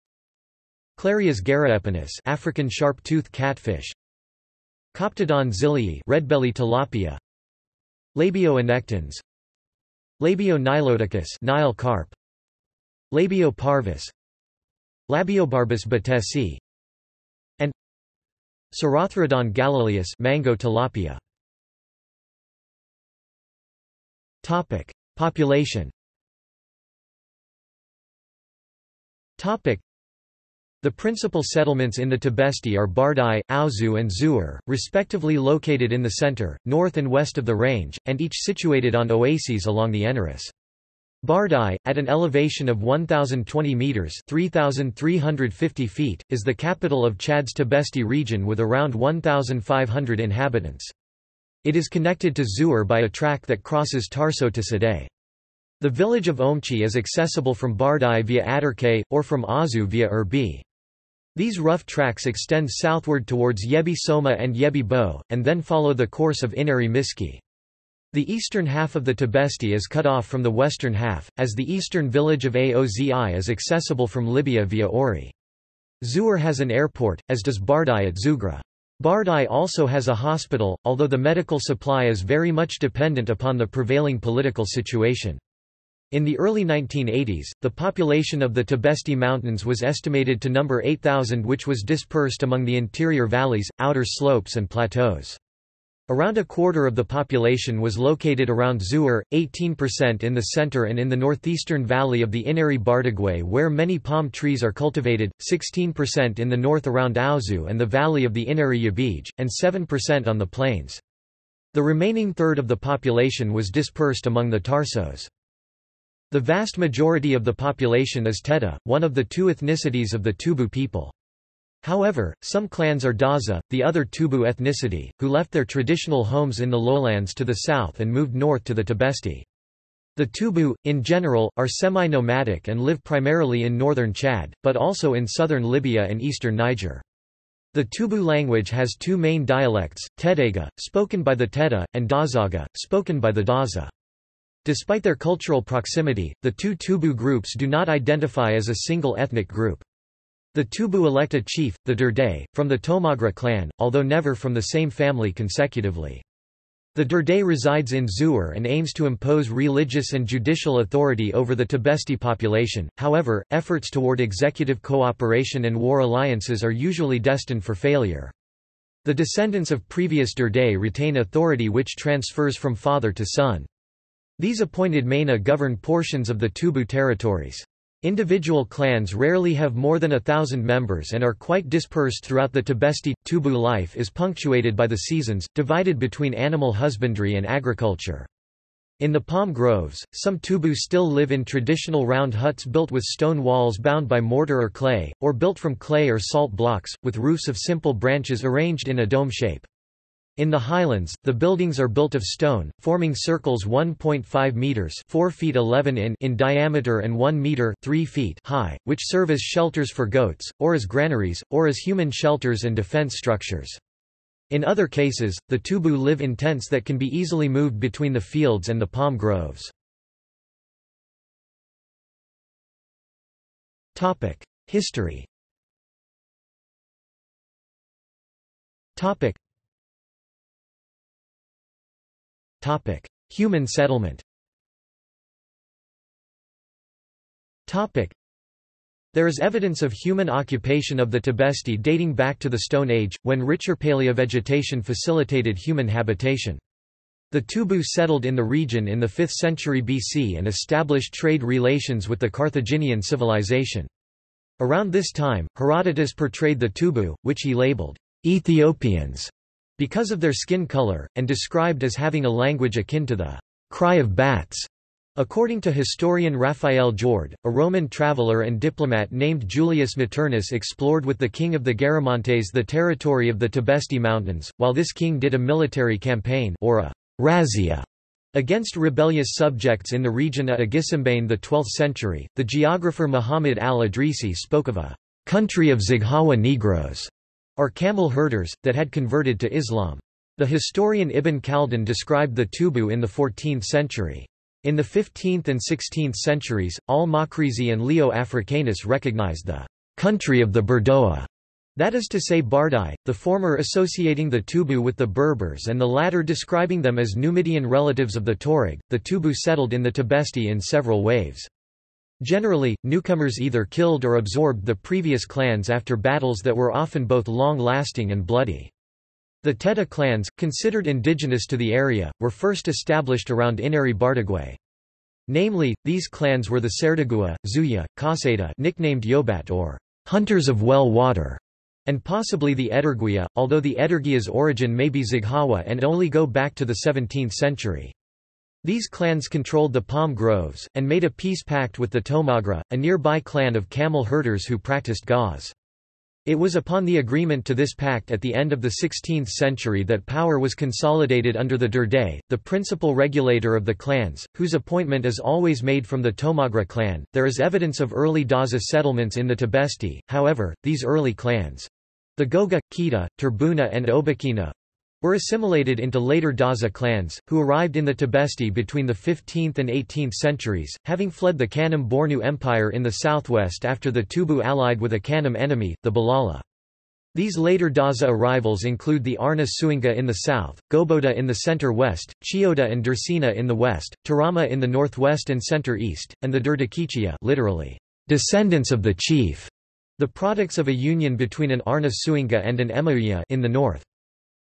Clarius garaepinus, African sharp-toothed catfish, Coptodon zillii, red-belly tilapia, Labioinectons, Labionilodicus, Nile carp, Labioparvis, Labiobarbus batesi, and Cerathlodon galileus, mango tilapia. Topic: Population. Topic: The principal settlements in the Tibesti are Bardai, Aouzou and Zouar, respectively located in the center, north and west of the range, and each situated on oases along the Enneris. Bardai, at an elevation of 1,020 metres (3,350 feet), is the capital of Chad's Tibesti region with around 1,500 inhabitants. It is connected to Zouar by a track that crosses Tarso to Sideh. The village of Omchi is accessible from Bardai via Aderkei, or from Aouzou via Erbi. These rough tracks extend southward towards Yebi Soma and Yebi Bo, and then follow the course of Inari Miski. The eastern half of the Tibesti is cut off from the western half, as the eastern village of Aozi is accessible from Libya via Ori. Zouar has an airport, as does Bardai at Zougra. Bardai also has a hospital, although the medical supply is very much dependent upon the prevailing political situation. In the early 1980s, the population of the Tibesti Mountains was estimated to number 8,000, which was dispersed among the interior valleys, outer slopes and plateaus. Around a quarter of the population was located around Zouar, 18% in the center and in the northeastern valley of the Inari Bartigoué where many palm trees are cultivated, 16% in the north around Aouzou and the valley of the Inari Yabij, and 7% on the plains. The remaining third of the population was dispersed among the Tarsos. The vast majority of the population is Teta, one of the two ethnicities of the Tubu people. However, some clans are Daza, the other Tubu ethnicity, who left their traditional homes in the lowlands to the south and moved north to the Tibesti. The Tubu, in general, are semi-nomadic and live primarily in northern Chad, but also in southern Libya and eastern Niger. The Tubu language has two main dialects, Tedega, spoken by the Teta, and Dazaga, spoken by the Daza. Despite their cultural proximity, the two Tubu groups do not identify as a single ethnic group. The Tubu elect a chief, the Durdai, from the Tomagra clan, although never from the same family consecutively. The Durdai resides in Zouar and aims to impose religious and judicial authority over the Tibesti population, however, efforts toward executive cooperation and war alliances are usually destined for failure. The descendants of previous Durdai retain authority which transfers from father to son. These appointed Mena govern portions of the Tubu territories. Individual clans rarely have more than 1,000 members and are quite dispersed throughout the Tibesti. Tubu life is punctuated by the seasons, divided between animal husbandry and agriculture. In the palm groves, some Tubu still live in traditional round huts built with stone walls bound by mortar or clay, or built from clay or salt blocks, with roofs of simple branches arranged in a dome shape. In the highlands, the buildings are built of stone, forming circles 1.5 metres 4 feet 11 in diameter and 1 metre 3 feet high, which serve as shelters for goats, or as granaries, or as human shelters and defence structures. In other cases, the Tubu live in tents that can be easily moved between the fields and the palm groves. History. Topic: Human settlement. Topic: There is evidence of human occupation of the Tibesti dating back to the Stone Age, when richer paleovegetation facilitated human habitation. The Tubu settled in the region in the 5th century BC and established trade relations with the Carthaginian civilization. Around this time, Herodotus portrayed the Tubu, which he labeled Ethiopians, because of their skin color, and described as having a language akin to the cry of bats. According to historian Raphael Jord, a Roman traveller and diplomat named Julius Maternus explored with the king of the Garamantes the territory of the Tibesti Mountains, while this king did a military campaign or a razzia against rebellious subjects in the region at Agisembane the 12th century. The geographer Muhammad al-Idrisi spoke of a country of Zaghawa Negroes, or camel herders, that had converted to Islam. The historian Ibn Khaldun described the Tubu in the 14th century. In the 15th and 16th centuries, al-Makrizi and Leo Africanus recognized the country of the Berdoa That is to say Bardai, the former associating the Tubu with the Berbers and the latter describing them as Numidian relatives of the Tuareg. The Tubu settled in the Tibesti in several waves. Generally, newcomers either killed or absorbed the previous clans after battles that were often both long-lasting and bloody. The Teta clans, considered indigenous to the area, were first established around Inari Bartigwe. Namely, these clans were the Serdagua, Zuya, Kaseda, nicknamed Yobat or Hunters of Well Water, and possibly the Ederguia, although the Ederguia's origin may be Zaghawa and only go back to the 17th century. These clans controlled the palm groves, and made a peace pact with the Tomagra, a nearby clan of camel herders who practiced gauze. It was upon the agreement to this pact at the end of the 16th century that power was consolidated under the Durdai, the principal regulator of the clans, whose appointment is always made from the Tomagra clan. There is evidence of early Daza settlements in the Tibesti, however, these early clans, the Goga, Kita, Turbuna, and Obakina, were assimilated into later Daza clans, who arrived in the Tibesti between the 15th and 18th centuries, having fled the Kanem Bornu Empire in the southwest after the Tubu allied with a Kanem enemy, the Balala. These later Daza arrivals include the Arna Suinga in the south, Goboda in the center-west, Chiota and Dursina in the west, Tarama in the northwest and center-east, and the Durdakichia, literally, descendants of the chief, the products of a union between an Arna Suinga and an Emauya in the north.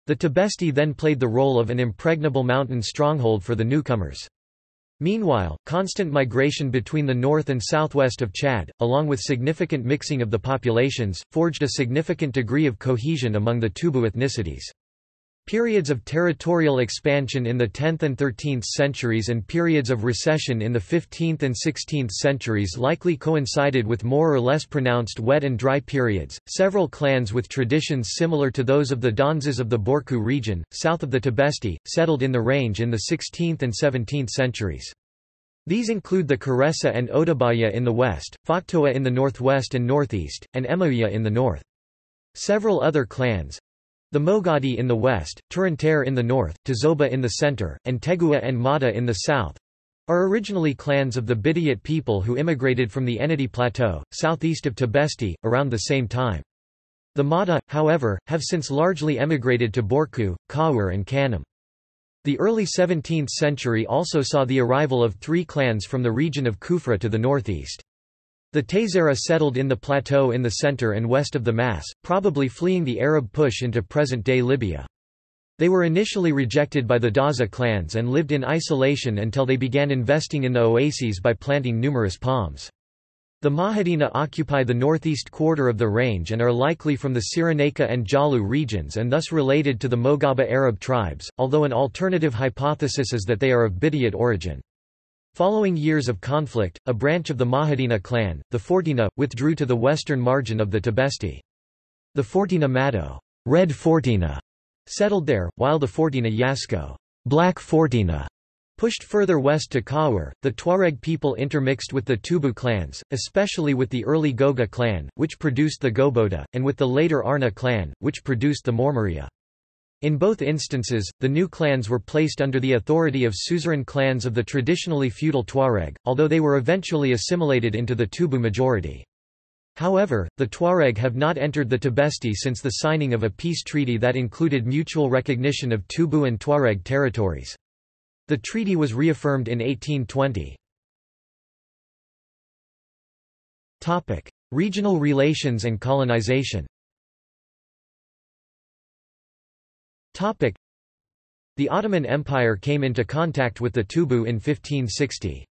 The Tibesti then played the role of an impregnable mountain stronghold for the newcomers. Meanwhile, constant migration between the north and southwest of Chad, along with significant mixing of the populations, forged a significant degree of cohesion among the Tubu ethnicities. Periods of territorial expansion in the 10th and 13th centuries and periods of recession in the 15th and 16th centuries likely coincided with more or less pronounced wet and dry periods. Several clans with traditions similar to those of the Danzas of the Borku region, south of the Tibesti, settled in the range in the 16th and 17th centuries. These include the Karessa and Otabaya in the west, Foktoa in the northwest and northeast, and Emauya in the north. Several other clans, the Mogadi in the west, Turantair in the north, Tazoba in the center, and Tegua and Mata in the south, are originally clans of the Bidayat people who immigrated from the Ennedi Plateau, southeast of Tibesti, around the same time. The Mata, however, have since largely emigrated to Borku, Kawur and Kanem. The early 17th century also saw the arrival of three clans from the region of Kufra to the northeast. The Taizara settled in the plateau in the center and west of the Mas, probably fleeing the Arab push into present-day Libya. They were initially rejected by the Daza clans and lived in isolation until they began investing in the oases by planting numerous palms. The Mahadina occupy the northeast quarter of the range and are likely from the Cyrenaica and Jalu regions and thus related to the Mogaba Arab tribes, although an alternative hypothesis is that they are of Bidayat origin. Following years of conflict, a branch of the Mahadina clan, the Fortina, withdrew to the western margin of the Tibesti. The Fortina Mato, Red Fortina, settled there, while the Fortina Yasko, Black Fortina, pushed further west to Kawur. The Tuareg people intermixed with the Tubu clans, especially with the early Goga clan, which produced the Goboda, and with the later Arna clan, which produced the Mormaria. In both instances, the new clans were placed under the authority of suzerain clans of the traditionally feudal Tuareg, although they were eventually assimilated into the Tubu majority. However, the Tuareg have not entered the Tibesti since the signing of a peace treaty that included mutual recognition of Tubu and Tuareg territories. The treaty was reaffirmed in 1820. Topic: Regional relations and colonization. Topic. The Ottoman Empire came into contact with the Tubu in 1560.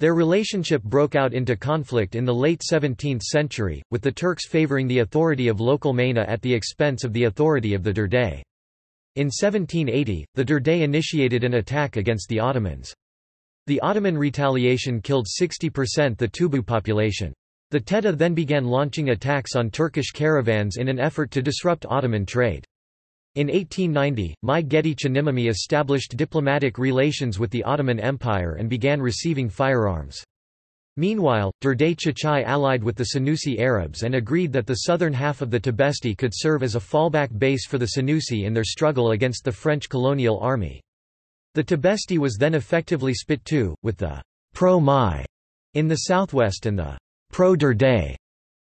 Their relationship broke out into conflict in the late 17th century, with the Turks favoring the authority of local Mena at the expense of the authority of the Durdai. In 1780, the Durdai initiated an attack against the Ottomans. The Ottoman retaliation killed 60% the Tubu population. The Teta then began launching attacks on Turkish caravans in an effort to disrupt Ottoman trade. In 1890, Mai Gedi Çinimami established diplomatic relations with the Ottoman Empire and began receiving firearms. Meanwhile, Durdai Chachai allied with the Senussi Arabs and agreed that the southern half of the Tibesti could serve as a fallback base for the Senussi in their struggle against the French colonial army. The Tibesti was then effectively split too, with the pro-Mai in the southwest and the pro-Durdai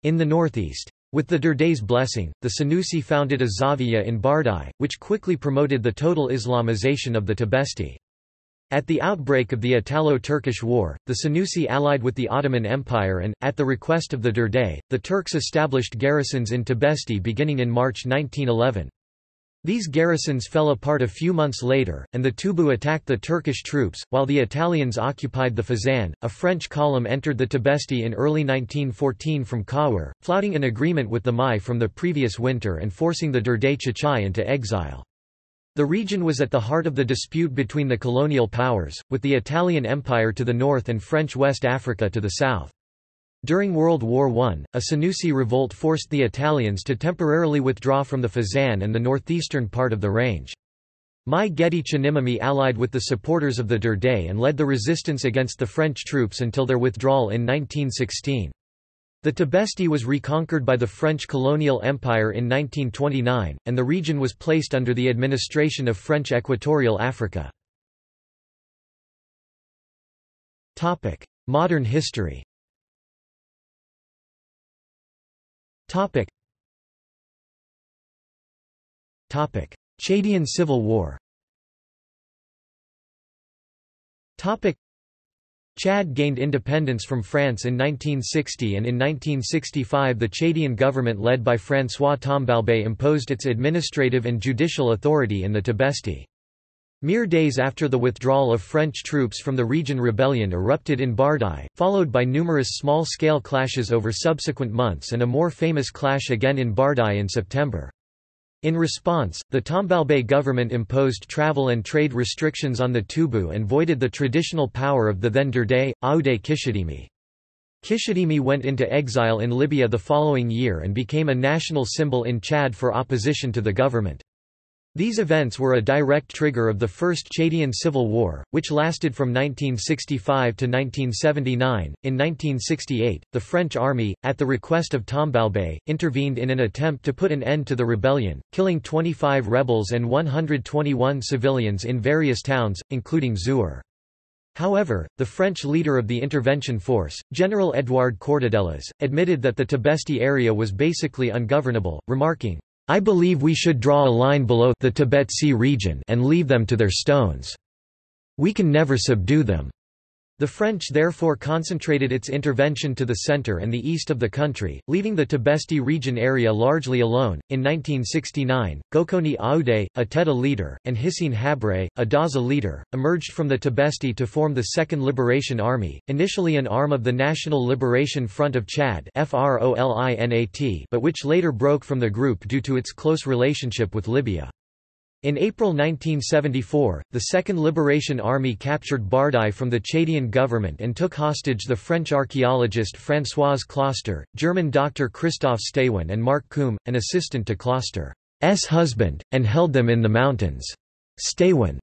in the northeast. With the Derday's blessing, the Senussi founded a Zawiya in Bardai, which quickly promoted the total Islamization of the Tibesti. At the outbreak of the Italo-Turkish War, the Senussi allied with the Ottoman Empire and, at the request of the Derday, the Turks established garrisons in Tibesti beginning in March 1911. These garrisons fell apart a few months later, and the Tubu attacked the Turkish troops, while the Italians occupied the Fezzan. A French column entered the Tibesti in early 1914 from Cahors, flouting an agreement with the Mai from the previous winter and forcing the Derday Chachai into exile. The region was at the heart of the dispute between the colonial powers, with the Italian Empire to the north and French West Africa to the south. During World War I, a Senussi revolt forced the Italians to temporarily withdraw from the Fezzan and the northeastern part of the range. Mai Gedi Chinimami allied with the supporters of the Derday and led the resistance against the French troops until their withdrawal in 1916. The Tibesti was reconquered by the French colonial empire in 1929, and the region was placed under the administration of French Equatorial Africa. Topic: Modern history. Topic: Chadian Civil War. Topic: Chad gained independence from France in 1960, and in 1965 the Chadian government led by François Tombalbaye imposed its administrative and judicial authority in the Tibesti. Mere days after the withdrawal of French troops from the region, rebellion erupted in Bardai, followed by numerous small-scale clashes over subsequent months and a more famous clash again in Bardai in September. In response, the Tombalbaye government imposed travel and trade restrictions on the Tubu and voided the traditional power of the then Derday, Aoudé Kishadimi. Kishadimi went into exile in Libya the following year and became a national symbol in Chad for opposition to the government. These events were a direct trigger of the First Chadian Civil War, which lasted from 1965 to 1979. In 1968, the French army, at the request of Tombalbaye, intervened in an attempt to put an end to the rebellion, killing 25 rebels and 121 civilians in various towns, including Zouar. However, the French leader of the intervention force, General Édouard Cordadelas, admitted that the Tibesti area was basically ungovernable, remarking, "I believe we should draw a line below the Tibetsi region and leave them to their stones. We can never subdue them." The French therefore concentrated its intervention to the center and the east of the country, leaving the Tibesti region area largely alone. In 1969, Gokoni Aoudé, a Teta leader, and Hissine Habré, a Daza leader, emerged from the Tibesti to form the Second Liberation Army, initially an arm of the National Liberation Front of Chad but which later broke from the group due to its close relationship with Libya. In April 1974, the Second Liberation Army captured Bardai from the Chadian government and took hostage the French archaeologist Françoise Closter, German doctor Christoph Stewin and Mark Kuhm, an assistant to Closter's husband, and held them in the mountains. Stewin's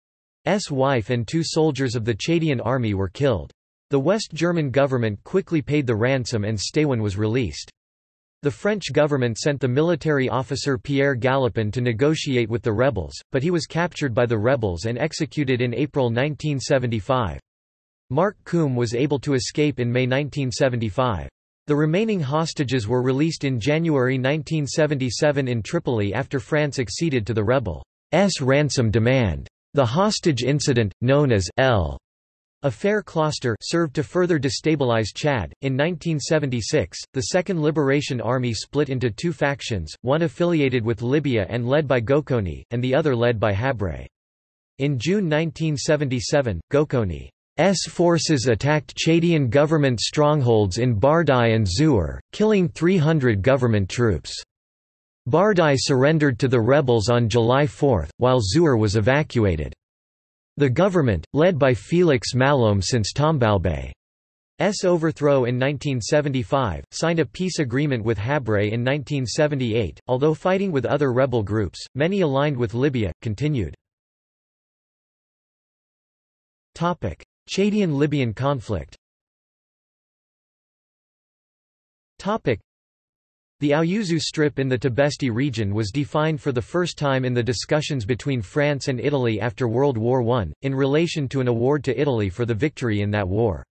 wife and two soldiers of the Chadian army were killed. The West German government quickly paid the ransom and Stewin was released. The French government sent the military officer Pierre Galopin to negotiate with the rebels, but he was captured by the rebels and executed in April 1975. Mark Kuhm was able to escape in May 1975. The remaining hostages were released in January 1977 in Tripoli after France acceded to the rebels' ransom demand. The hostage incident, known as L'Affaire Closter, served to further destabilize Chad. In 1976, the Second Liberation Army split into two factions, one affiliated with Libya and led by Gokoni, and the other led by Habré. In June 1977, Gokoni's forces attacked Chadian government strongholds in Bardai and Zouar, killing 300 government troops. Bardai surrendered to the rebels on July 4, while Zouar was evacuated. The government, led by Félix Malloum since Tombalbaye's overthrow in 1975, signed a peace agreement with Habré in 1978, although fighting with other rebel groups, many aligned with Libya, continued. Chadian-Libyan conflict. The Aouzou Strip in the Tibesti region was defined for the first time in the discussions between France and Italy after World War I, in relation to an award to Italy for the victory in that war.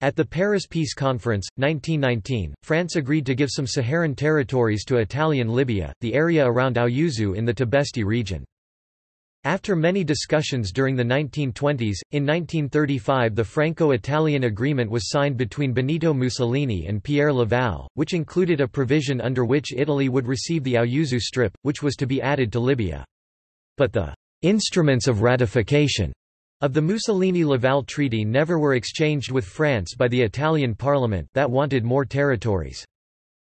At the Paris Peace Conference, 1919, France agreed to give some Saharan territories to Italian Libya, the area around Aouzou in the Tibesti region. After many discussions during the 1920s, in 1935 the Franco-Italian agreement was signed between Benito Mussolini and Pierre Laval, which included a provision under which Italy would receive the Aouzou Strip, which was to be added to Libya. But the "instruments of ratification" of the Mussolini-Laval Treaty never were exchanged with France by the Italian Parliament that wanted more territories.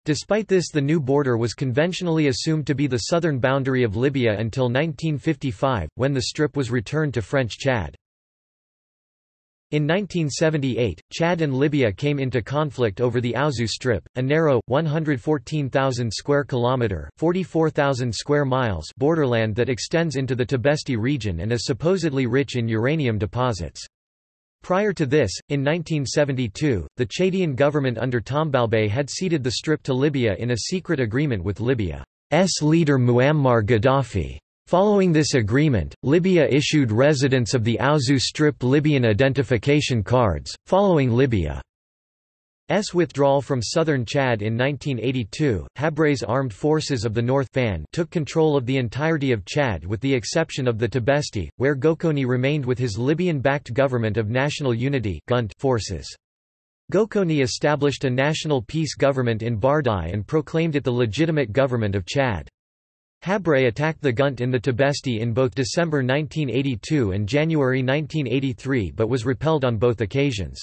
Despite this, the new border was conventionally assumed to be the southern boundary of Libya until 1955, when the strip was returned to French Chad. In 1978, Chad and Libya came into conflict over the Aouzou Strip, a narrow, 114,000 square kilometre (44,000 square miles) borderland that extends into the Tibesti region and is supposedly rich in uranium deposits. Prior to this, in 1972, the Chadian government under Tombalbaye had ceded the strip to Libya in a secret agreement with Libya's leader Muammar Gaddafi. Following this agreement, Libya issued residents of the Aouzou Strip Libyan identification cards. Following Libya's withdrawal from southern Chad in 1982, Habre's Armed Forces of the North took control of the entirety of Chad with the exception of the Tibesti, where Gokoni remained with his Libyan-backed Government of National Unity forces. Gokoni established a national peace government in Bardai and proclaimed it the legitimate government of Chad. Habre attacked the Gunt in the Tibesti in both December 1982 and January 1983 but was repelled on both occasions.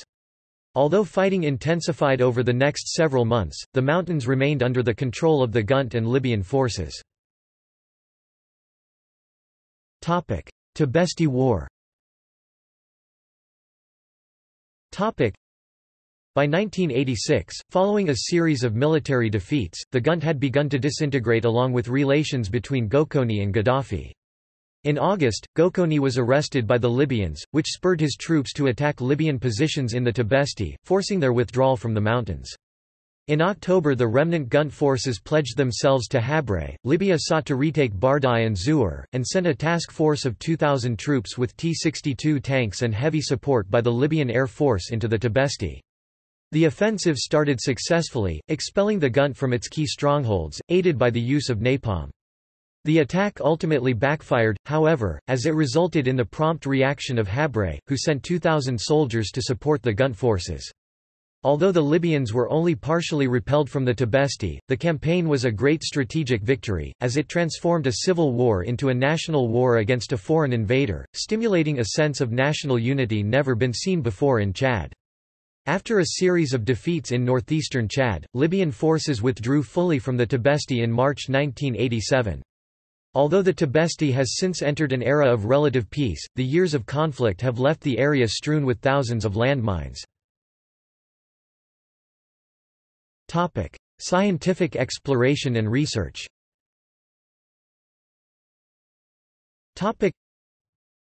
Although fighting intensified over the next several months, the mountains remained under the control of the Gunt and Libyan forces. Tibesti War. By 1986, following a series of military defeats, the Gunt had begun to disintegrate along with relations between Gokoni and Gaddafi. In August, Gokoni was arrested by the Libyans, which spurred his troops to attack Libyan positions in the Tibesti, forcing their withdrawal from the mountains. In October, the remnant Gunt forces pledged themselves to Habre. Libya sought to retake Bardai and Zour, and sent a task force of 2,000 troops with T-62 tanks and heavy support by the Libyan Air Force into the Tibesti. The offensive started successfully, expelling the Gunt from its key strongholds, aided by the use of napalm. The attack ultimately backfired, however, as it resulted in the prompt reaction of Habre, who sent 2,000 soldiers to support the Gunt forces. Although the Libyans were only partially repelled from the Tibesti, the campaign was a great strategic victory, as it transformed a civil war into a national war against a foreign invader, stimulating a sense of national unity never been seen before in Chad. After a series of defeats in northeastern Chad, Libyan forces withdrew fully from the Tibesti in March 1987. Although the Tibesti has since entered an era of relative peace, the years of conflict have left the area strewn with thousands of landmines. Topic: Scientific exploration and research. Topic: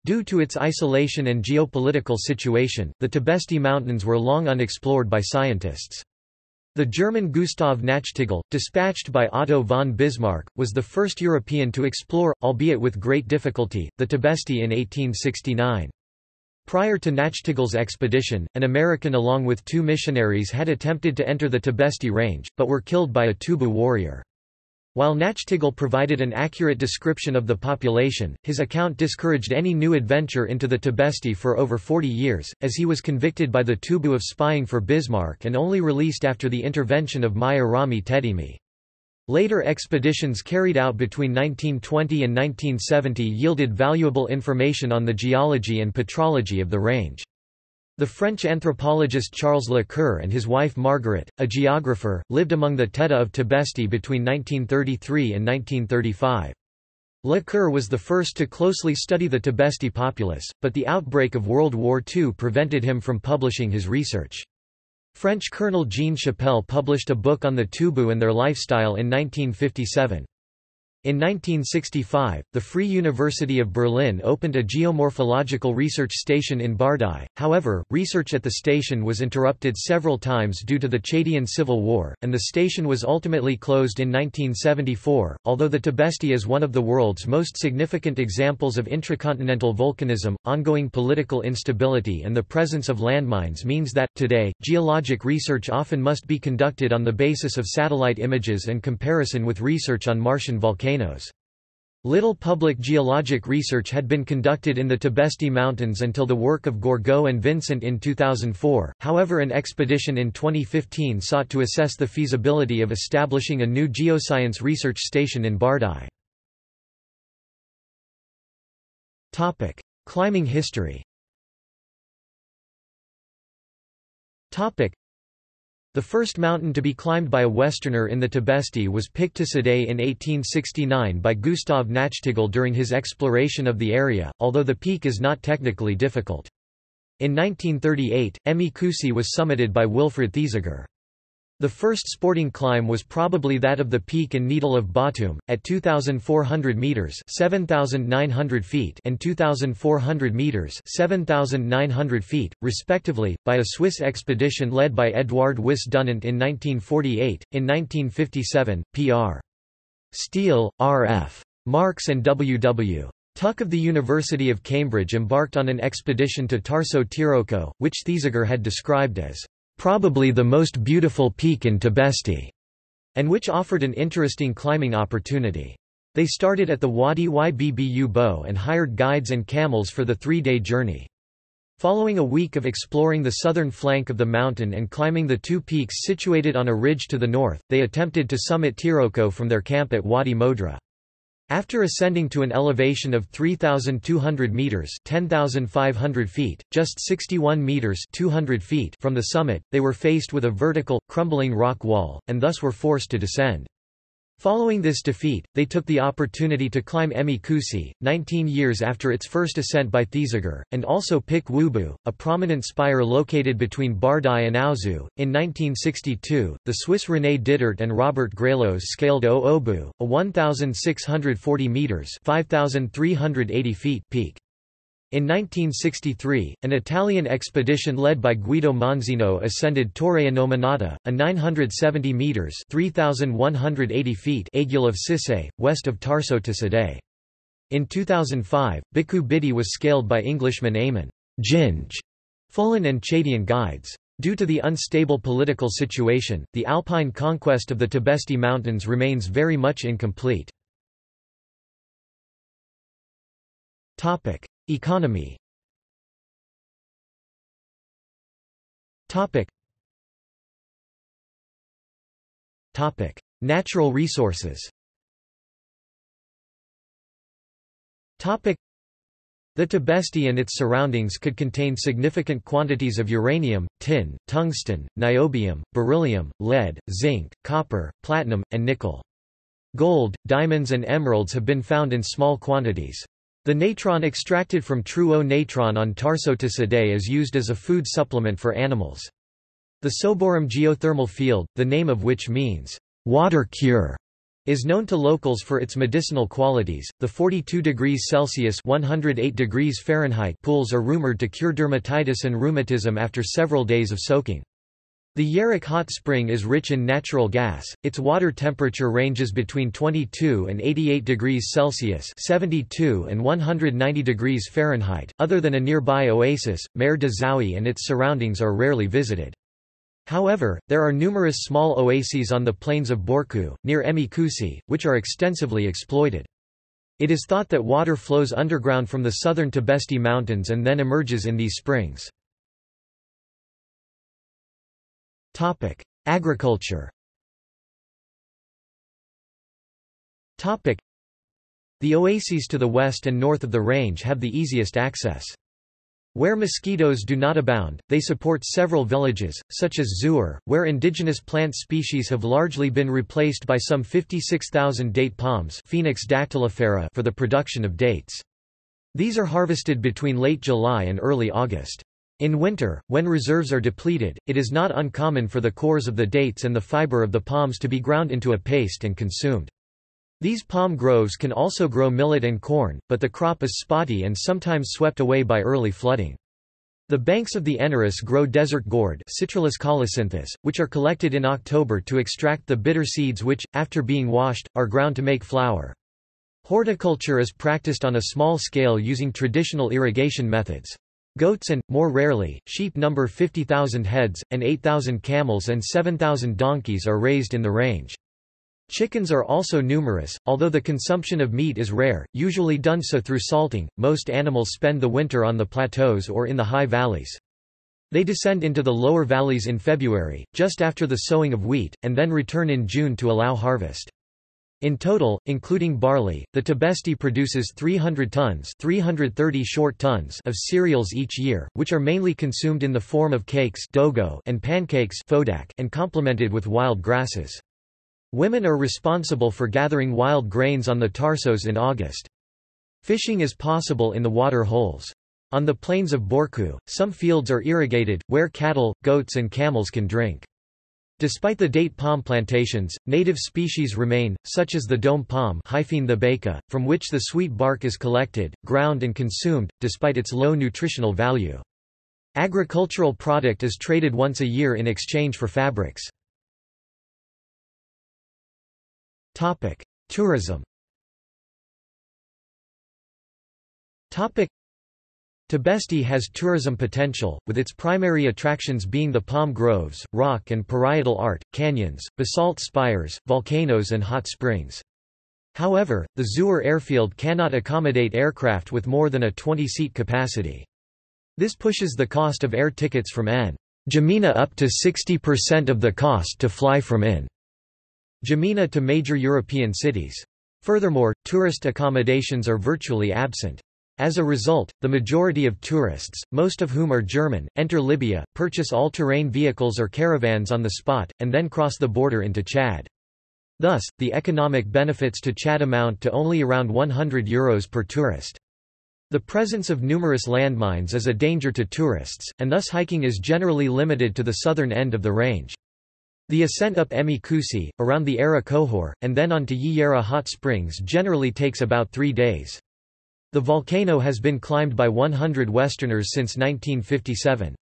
Due to its isolation and geopolitical situation, the Tibesti Mountains were long unexplored by scientists. The German Gustav Nachtigall, dispatched by Otto von Bismarck, was the first European to explore, albeit with great difficulty, the Tibesti in 1869. Prior to Nachtigall's expedition, an American along with two missionaries had attempted to enter the Tibesti range, but were killed by a Tubu warrior. While Nachtigall provided an accurate description of the population, his account discouraged any new adventure into the Tibesti for over 40 years, as he was convicted by the Tubu of spying for Bismarck and only released after the intervention of Maya Rami Tedimi. Later expeditions carried out between 1920 and 1970 yielded valuable information on the geology and petrology of the range. The French anthropologist Charles Le Coeur and his wife Margaret, a geographer, lived among the Tedta of Tibesti between 1933 and 1935. Le Coeur was the first to closely study the Tibesti populace, but the outbreak of World War II prevented him from publishing his research. French Colonel Jean Chapelle published a book on the Tubu and their lifestyle in 1957. In 1965, the Free University of Berlin opened a geomorphological research station in Bardai. However, research at the station was interrupted several times due to the Chadian Civil War, and the station was ultimately closed in 1974. Although the Tibesti is one of the world's most significant examples of intracontinental volcanism, ongoing political instability and the presence of landmines means that, today, geologic research often must be conducted on the basis of satellite images and comparison with research on Martian volcanoes. Little public geologic research had been conducted in the Tibesti Mountains until the work of Gourgaud and Vincent in 2004, however an expedition in 2015 sought to assess the feasibility of establishing a new geoscience research station in Bardai. Climbing history. The first mountain to be climbed by a Westerner in the Tibesti was Piktosidé in 1869 by Gustav Nachtigall during his exploration of the area, although the peak is not technically difficult. In 1938, Emi Kusi was summited by Wilfried Thesiger. The first sporting climb was probably that of the Peak and Needle of Batum, at 2,400 metres (7,900 feet) and 2,400 metres (7,900 feet), respectively, by a Swiss expedition led by Edouard Wyss Dunant in 1948. In 1957, P.R. Steele, R.F. Marks and W.W. Tuck of the University of Cambridge embarked on an expedition to Tarso Tiroko, which Thesiger had described as probably the most beautiful peak in Tibesti, and which offered an interesting climbing opportunity. They started at the Wadi Ybbu Bo and hired guides and camels for the three-day journey. Following a week of exploring the southern flank of the mountain and climbing the two peaks situated on a ridge to the north, they attempted to summit Tiroko from their camp at Wadi Modra. After ascending to an elevation of 3,200 meters (10,500 feet), just 61 meters (200 feet) from the summit, they were faced with a vertical, crumbling rock wall, and thus were forced to descend. Following this defeat, they took the opportunity to climb Emi Kusi, 19 years after its first ascent by Thesiger, and also Pik Wubu, a prominent spire located between Bardai and Aouzou. In 1962, the Swiss René Dittert and Robert Grelos scaled Oobu, a 1,640 metres (5,380 feet) peak. In 1963, an Italian expedition led by Guido Manzino ascended Torre Anomenata, a 970 metres (3,180 feet) aiguille of Sisse, west of Tarso Tirsoidé. In 2005, Bikku Bidi was scaled by Englishman Eamon Ginge Follin and Chadian guides. Due to the unstable political situation, the Alpine conquest of the Tibesti Mountains remains very much incomplete. Economy. Natural resources. The Tibesti and its surroundings could contain significant quantities of uranium, tin, tungsten, niobium, beryllium, lead, zinc, copper, platinum, and nickel. Gold, diamonds and emeralds have been found in small quantities. The natron extracted from Trou au natron on Tarso Tirsoidé is used as a food supplement for animals. The Soborum geothermal field, the name of which means water cure, is known to locals for its medicinal qualities. The 42 degrees Celsius (108 degrees Fahrenheit) pools are rumored to cure dermatitis and rheumatism after several days of soaking. The Yarak hot spring is rich in natural gas. Its water temperature ranges between 22 and 88 degrees Celsius (72 and 190 degrees Fahrenheit). Other than a nearby oasis, Mare de Zawi and its surroundings are rarely visited. However, there are numerous small oases on the plains of Borku, near Emi Kusi, which are extensively exploited. It is thought that water flows underground from the southern Tibesti Mountains and then emerges in these springs. Agriculture. The oases to the west and north of the range have the easiest access. Where mosquitoes do not abound, they support several villages, such as Zuur, where indigenous plant species have largely been replaced by some 56,000 date palms Phoenix dactylifera for the production of dates. These are harvested between late July and early August. In winter, when reserves are depleted, it is not uncommon for the cores of the dates and the fiber of the palms to be ground into a paste and consumed. These palm groves can also grow millet and corn, but the crop is spotty and sometimes swept away by early flooding. The banks of the Enaris grow desert gourd, Citrullus colocynthus, which are collected in October to extract the bitter seeds which, after being washed, are ground to make flour. Horticulture is practiced on a small scale using traditional irrigation methods. Goats and, more rarely, sheep number 50,000 heads, and 8,000 camels and 7,000 donkeys are raised in the range. Chickens are also numerous, although the consumption of meat is rare, usually done so through salting. Most animals spend the winter on the plateaus or in the high valleys. They descend into the lower valleys in February, just after the sowing of wheat, and then return in June to allow harvest. In total, including barley, the Tibesti produces 300 tons (330 short tons) of cereals each year, which are mainly consumed in the form of cakes (dogo) and pancakes (fodak) and complemented with wild grasses. Women are responsible for gathering wild grains on the Tarsos in August. Fishing is possible in the water holes. On the plains of Borku, some fields are irrigated, where cattle, goats and camels can drink. Despite the date palm plantations, native species remain, such as the dome palm from which the sweet bark is collected, ground and consumed, despite its low nutritional value. Agricultural product is traded once a year in exchange for fabrics. Tourism. Tibesti has tourism potential, with its primary attractions being the palm groves, rock and parietal art, canyons, basalt spires, volcanoes and hot springs. However, the Zur airfield cannot accommodate aircraft with more than a 20-seat capacity. This pushes the cost of air tickets from N'Djamena up to 60% of the cost to fly from N'Djamena to major European cities. Furthermore, tourist accommodations are virtually absent. As a result, the majority of tourists, most of whom are German, enter Libya, purchase all-terrain vehicles or caravans on the spot, and then cross the border into Chad. Thus, the economic benefits to Chad amount to only around €100 per tourist. The presence of numerous landmines is a danger to tourists, and thus hiking is generally limited to the southern end of the range. The ascent up Emi Kusi, around the Era Kohor, and then on to Yiyera Hot Springs generally takes about 3 days. The volcano has been climbed by 100 Westerners since 1957.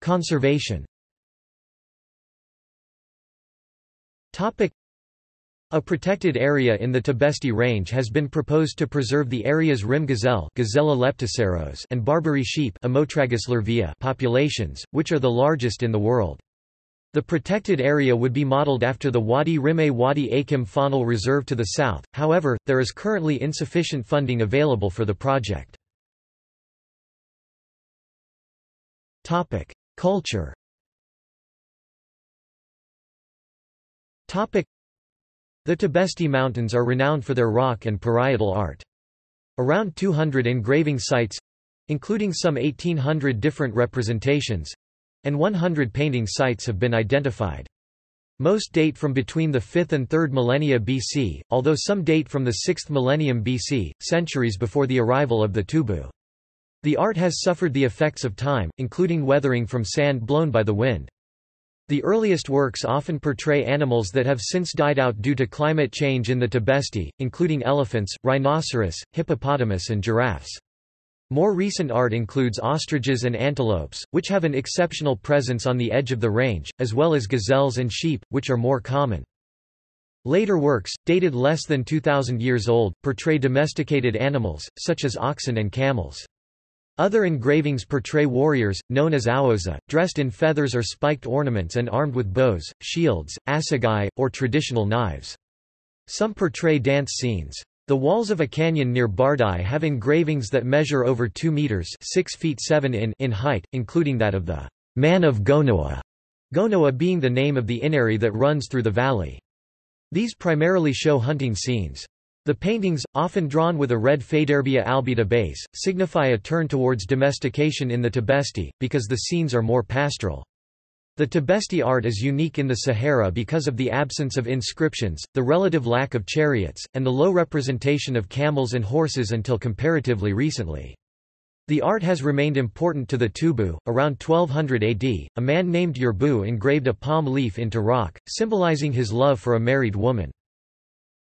Conservation. A protected area in the Tibesti range has been proposed to preserve the area's rim gazelle and Barbary sheep populations, which are the largest in the world. The protected area would be modeled after the Wadi Rimeh Wadi Akim Faunal Reserve to the south, however, there is currently insufficient funding available for the project. Culture. The Tibesti Mountains are renowned for their rock and parietal art. Around 200 engraving sites—including some 1,800 different representations—and 100 painting sites have been identified. Most date from between the 5th and 3rd millennia BC, although some date from the 6th millennium BC, centuries before the arrival of the Tubu. The art has suffered the effects of time, including weathering from sand blown by the wind. The earliest works often portray animals that have since died out due to climate change in the Tibesti, including elephants, rhinoceros, hippopotamus and giraffes. More recent art includes ostriches and antelopes, which have an exceptional presence on the edge of the range, as well as gazelles and sheep, which are more common. Later works, dated less than 2,000 years old, portray domesticated animals, such as oxen and camels. Other engravings portray warriors, known as awoza, dressed in feathers or spiked ornaments and armed with bows, shields, assegai, or traditional knives. Some portray dance scenes. The walls of a canyon near Bardai have engravings that measure over 2 meters (6 feet 7 in) in height, including that of the Man of Gonoa, Gonoa being the name of the Inari that runs through the valley. These primarily show hunting scenes. The paintings, often drawn with a red Faidherbia albida base, signify a turn towards domestication in the Tibesti, because the scenes are more pastoral. The Tibesti art is unique in the Sahara because of the absence of inscriptions, the relative lack of chariots, and the low representation of camels and horses until comparatively recently. The art has remained important to the Tubu. Around 1200 AD, a man named Yerbu engraved a palm leaf into rock, symbolizing his love for a married woman.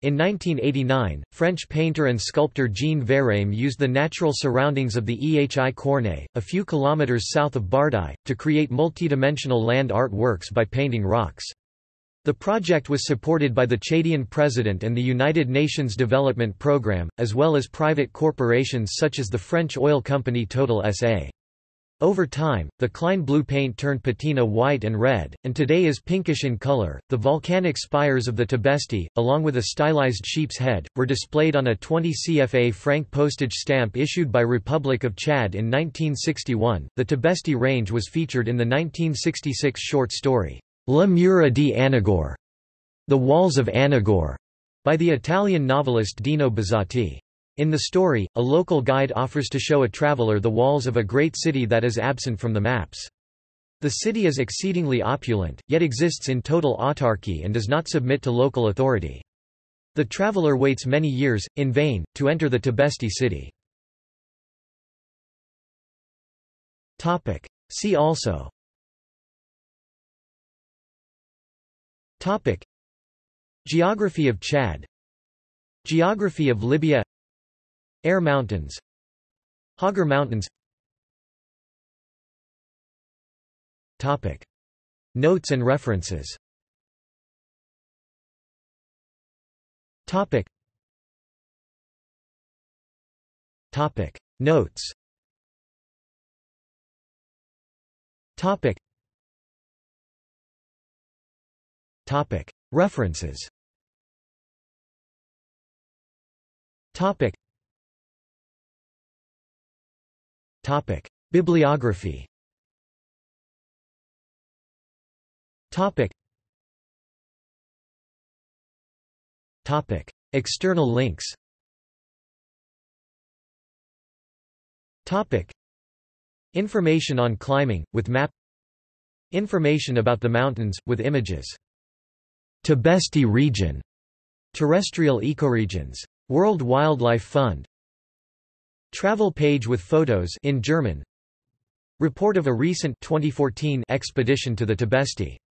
In 1989, French painter and sculptor Jean Verame used the natural surroundings of the Ehi Corne, a few kilometers south of Bardai, to create multidimensional land art works by painting rocks. The project was supported by the Chadian president and the United Nations Development Programme, as well as private corporations such as the French oil company Total S.A. Over time, the Klein blue paint turned patina white and red, and today is pinkish in color. The volcanic spires of the Tibesti, along with a stylized sheep's head, were displayed on a 20 CFA franc postage stamp issued by Republic of Chad in 1961. The Tibesti range was featured in the 1966 short story La Mura di Anagor, The Walls of Anagor, by the Italian novelist Dino Buzzati. In the story, a local guide offers to show a traveler the walls of a great city that is absent from the maps. The city is exceedingly opulent, yet exists in total autarky and does not submit to local authority. The traveler waits many years, in vain, to enter the Tibesti city. See also Geography of Chad, Geography of Libya, Air Mountains, Hagar Mountains. Notes and references. Notes. References. Bibliography. External links. Information on climbing, with map. Information about the mountains, with images. Tibesti region. Terrestrial ecoregions. World Wildlife Fund. Travel page with photos in German. Report of a recent 2014 expedition to the Tibesti.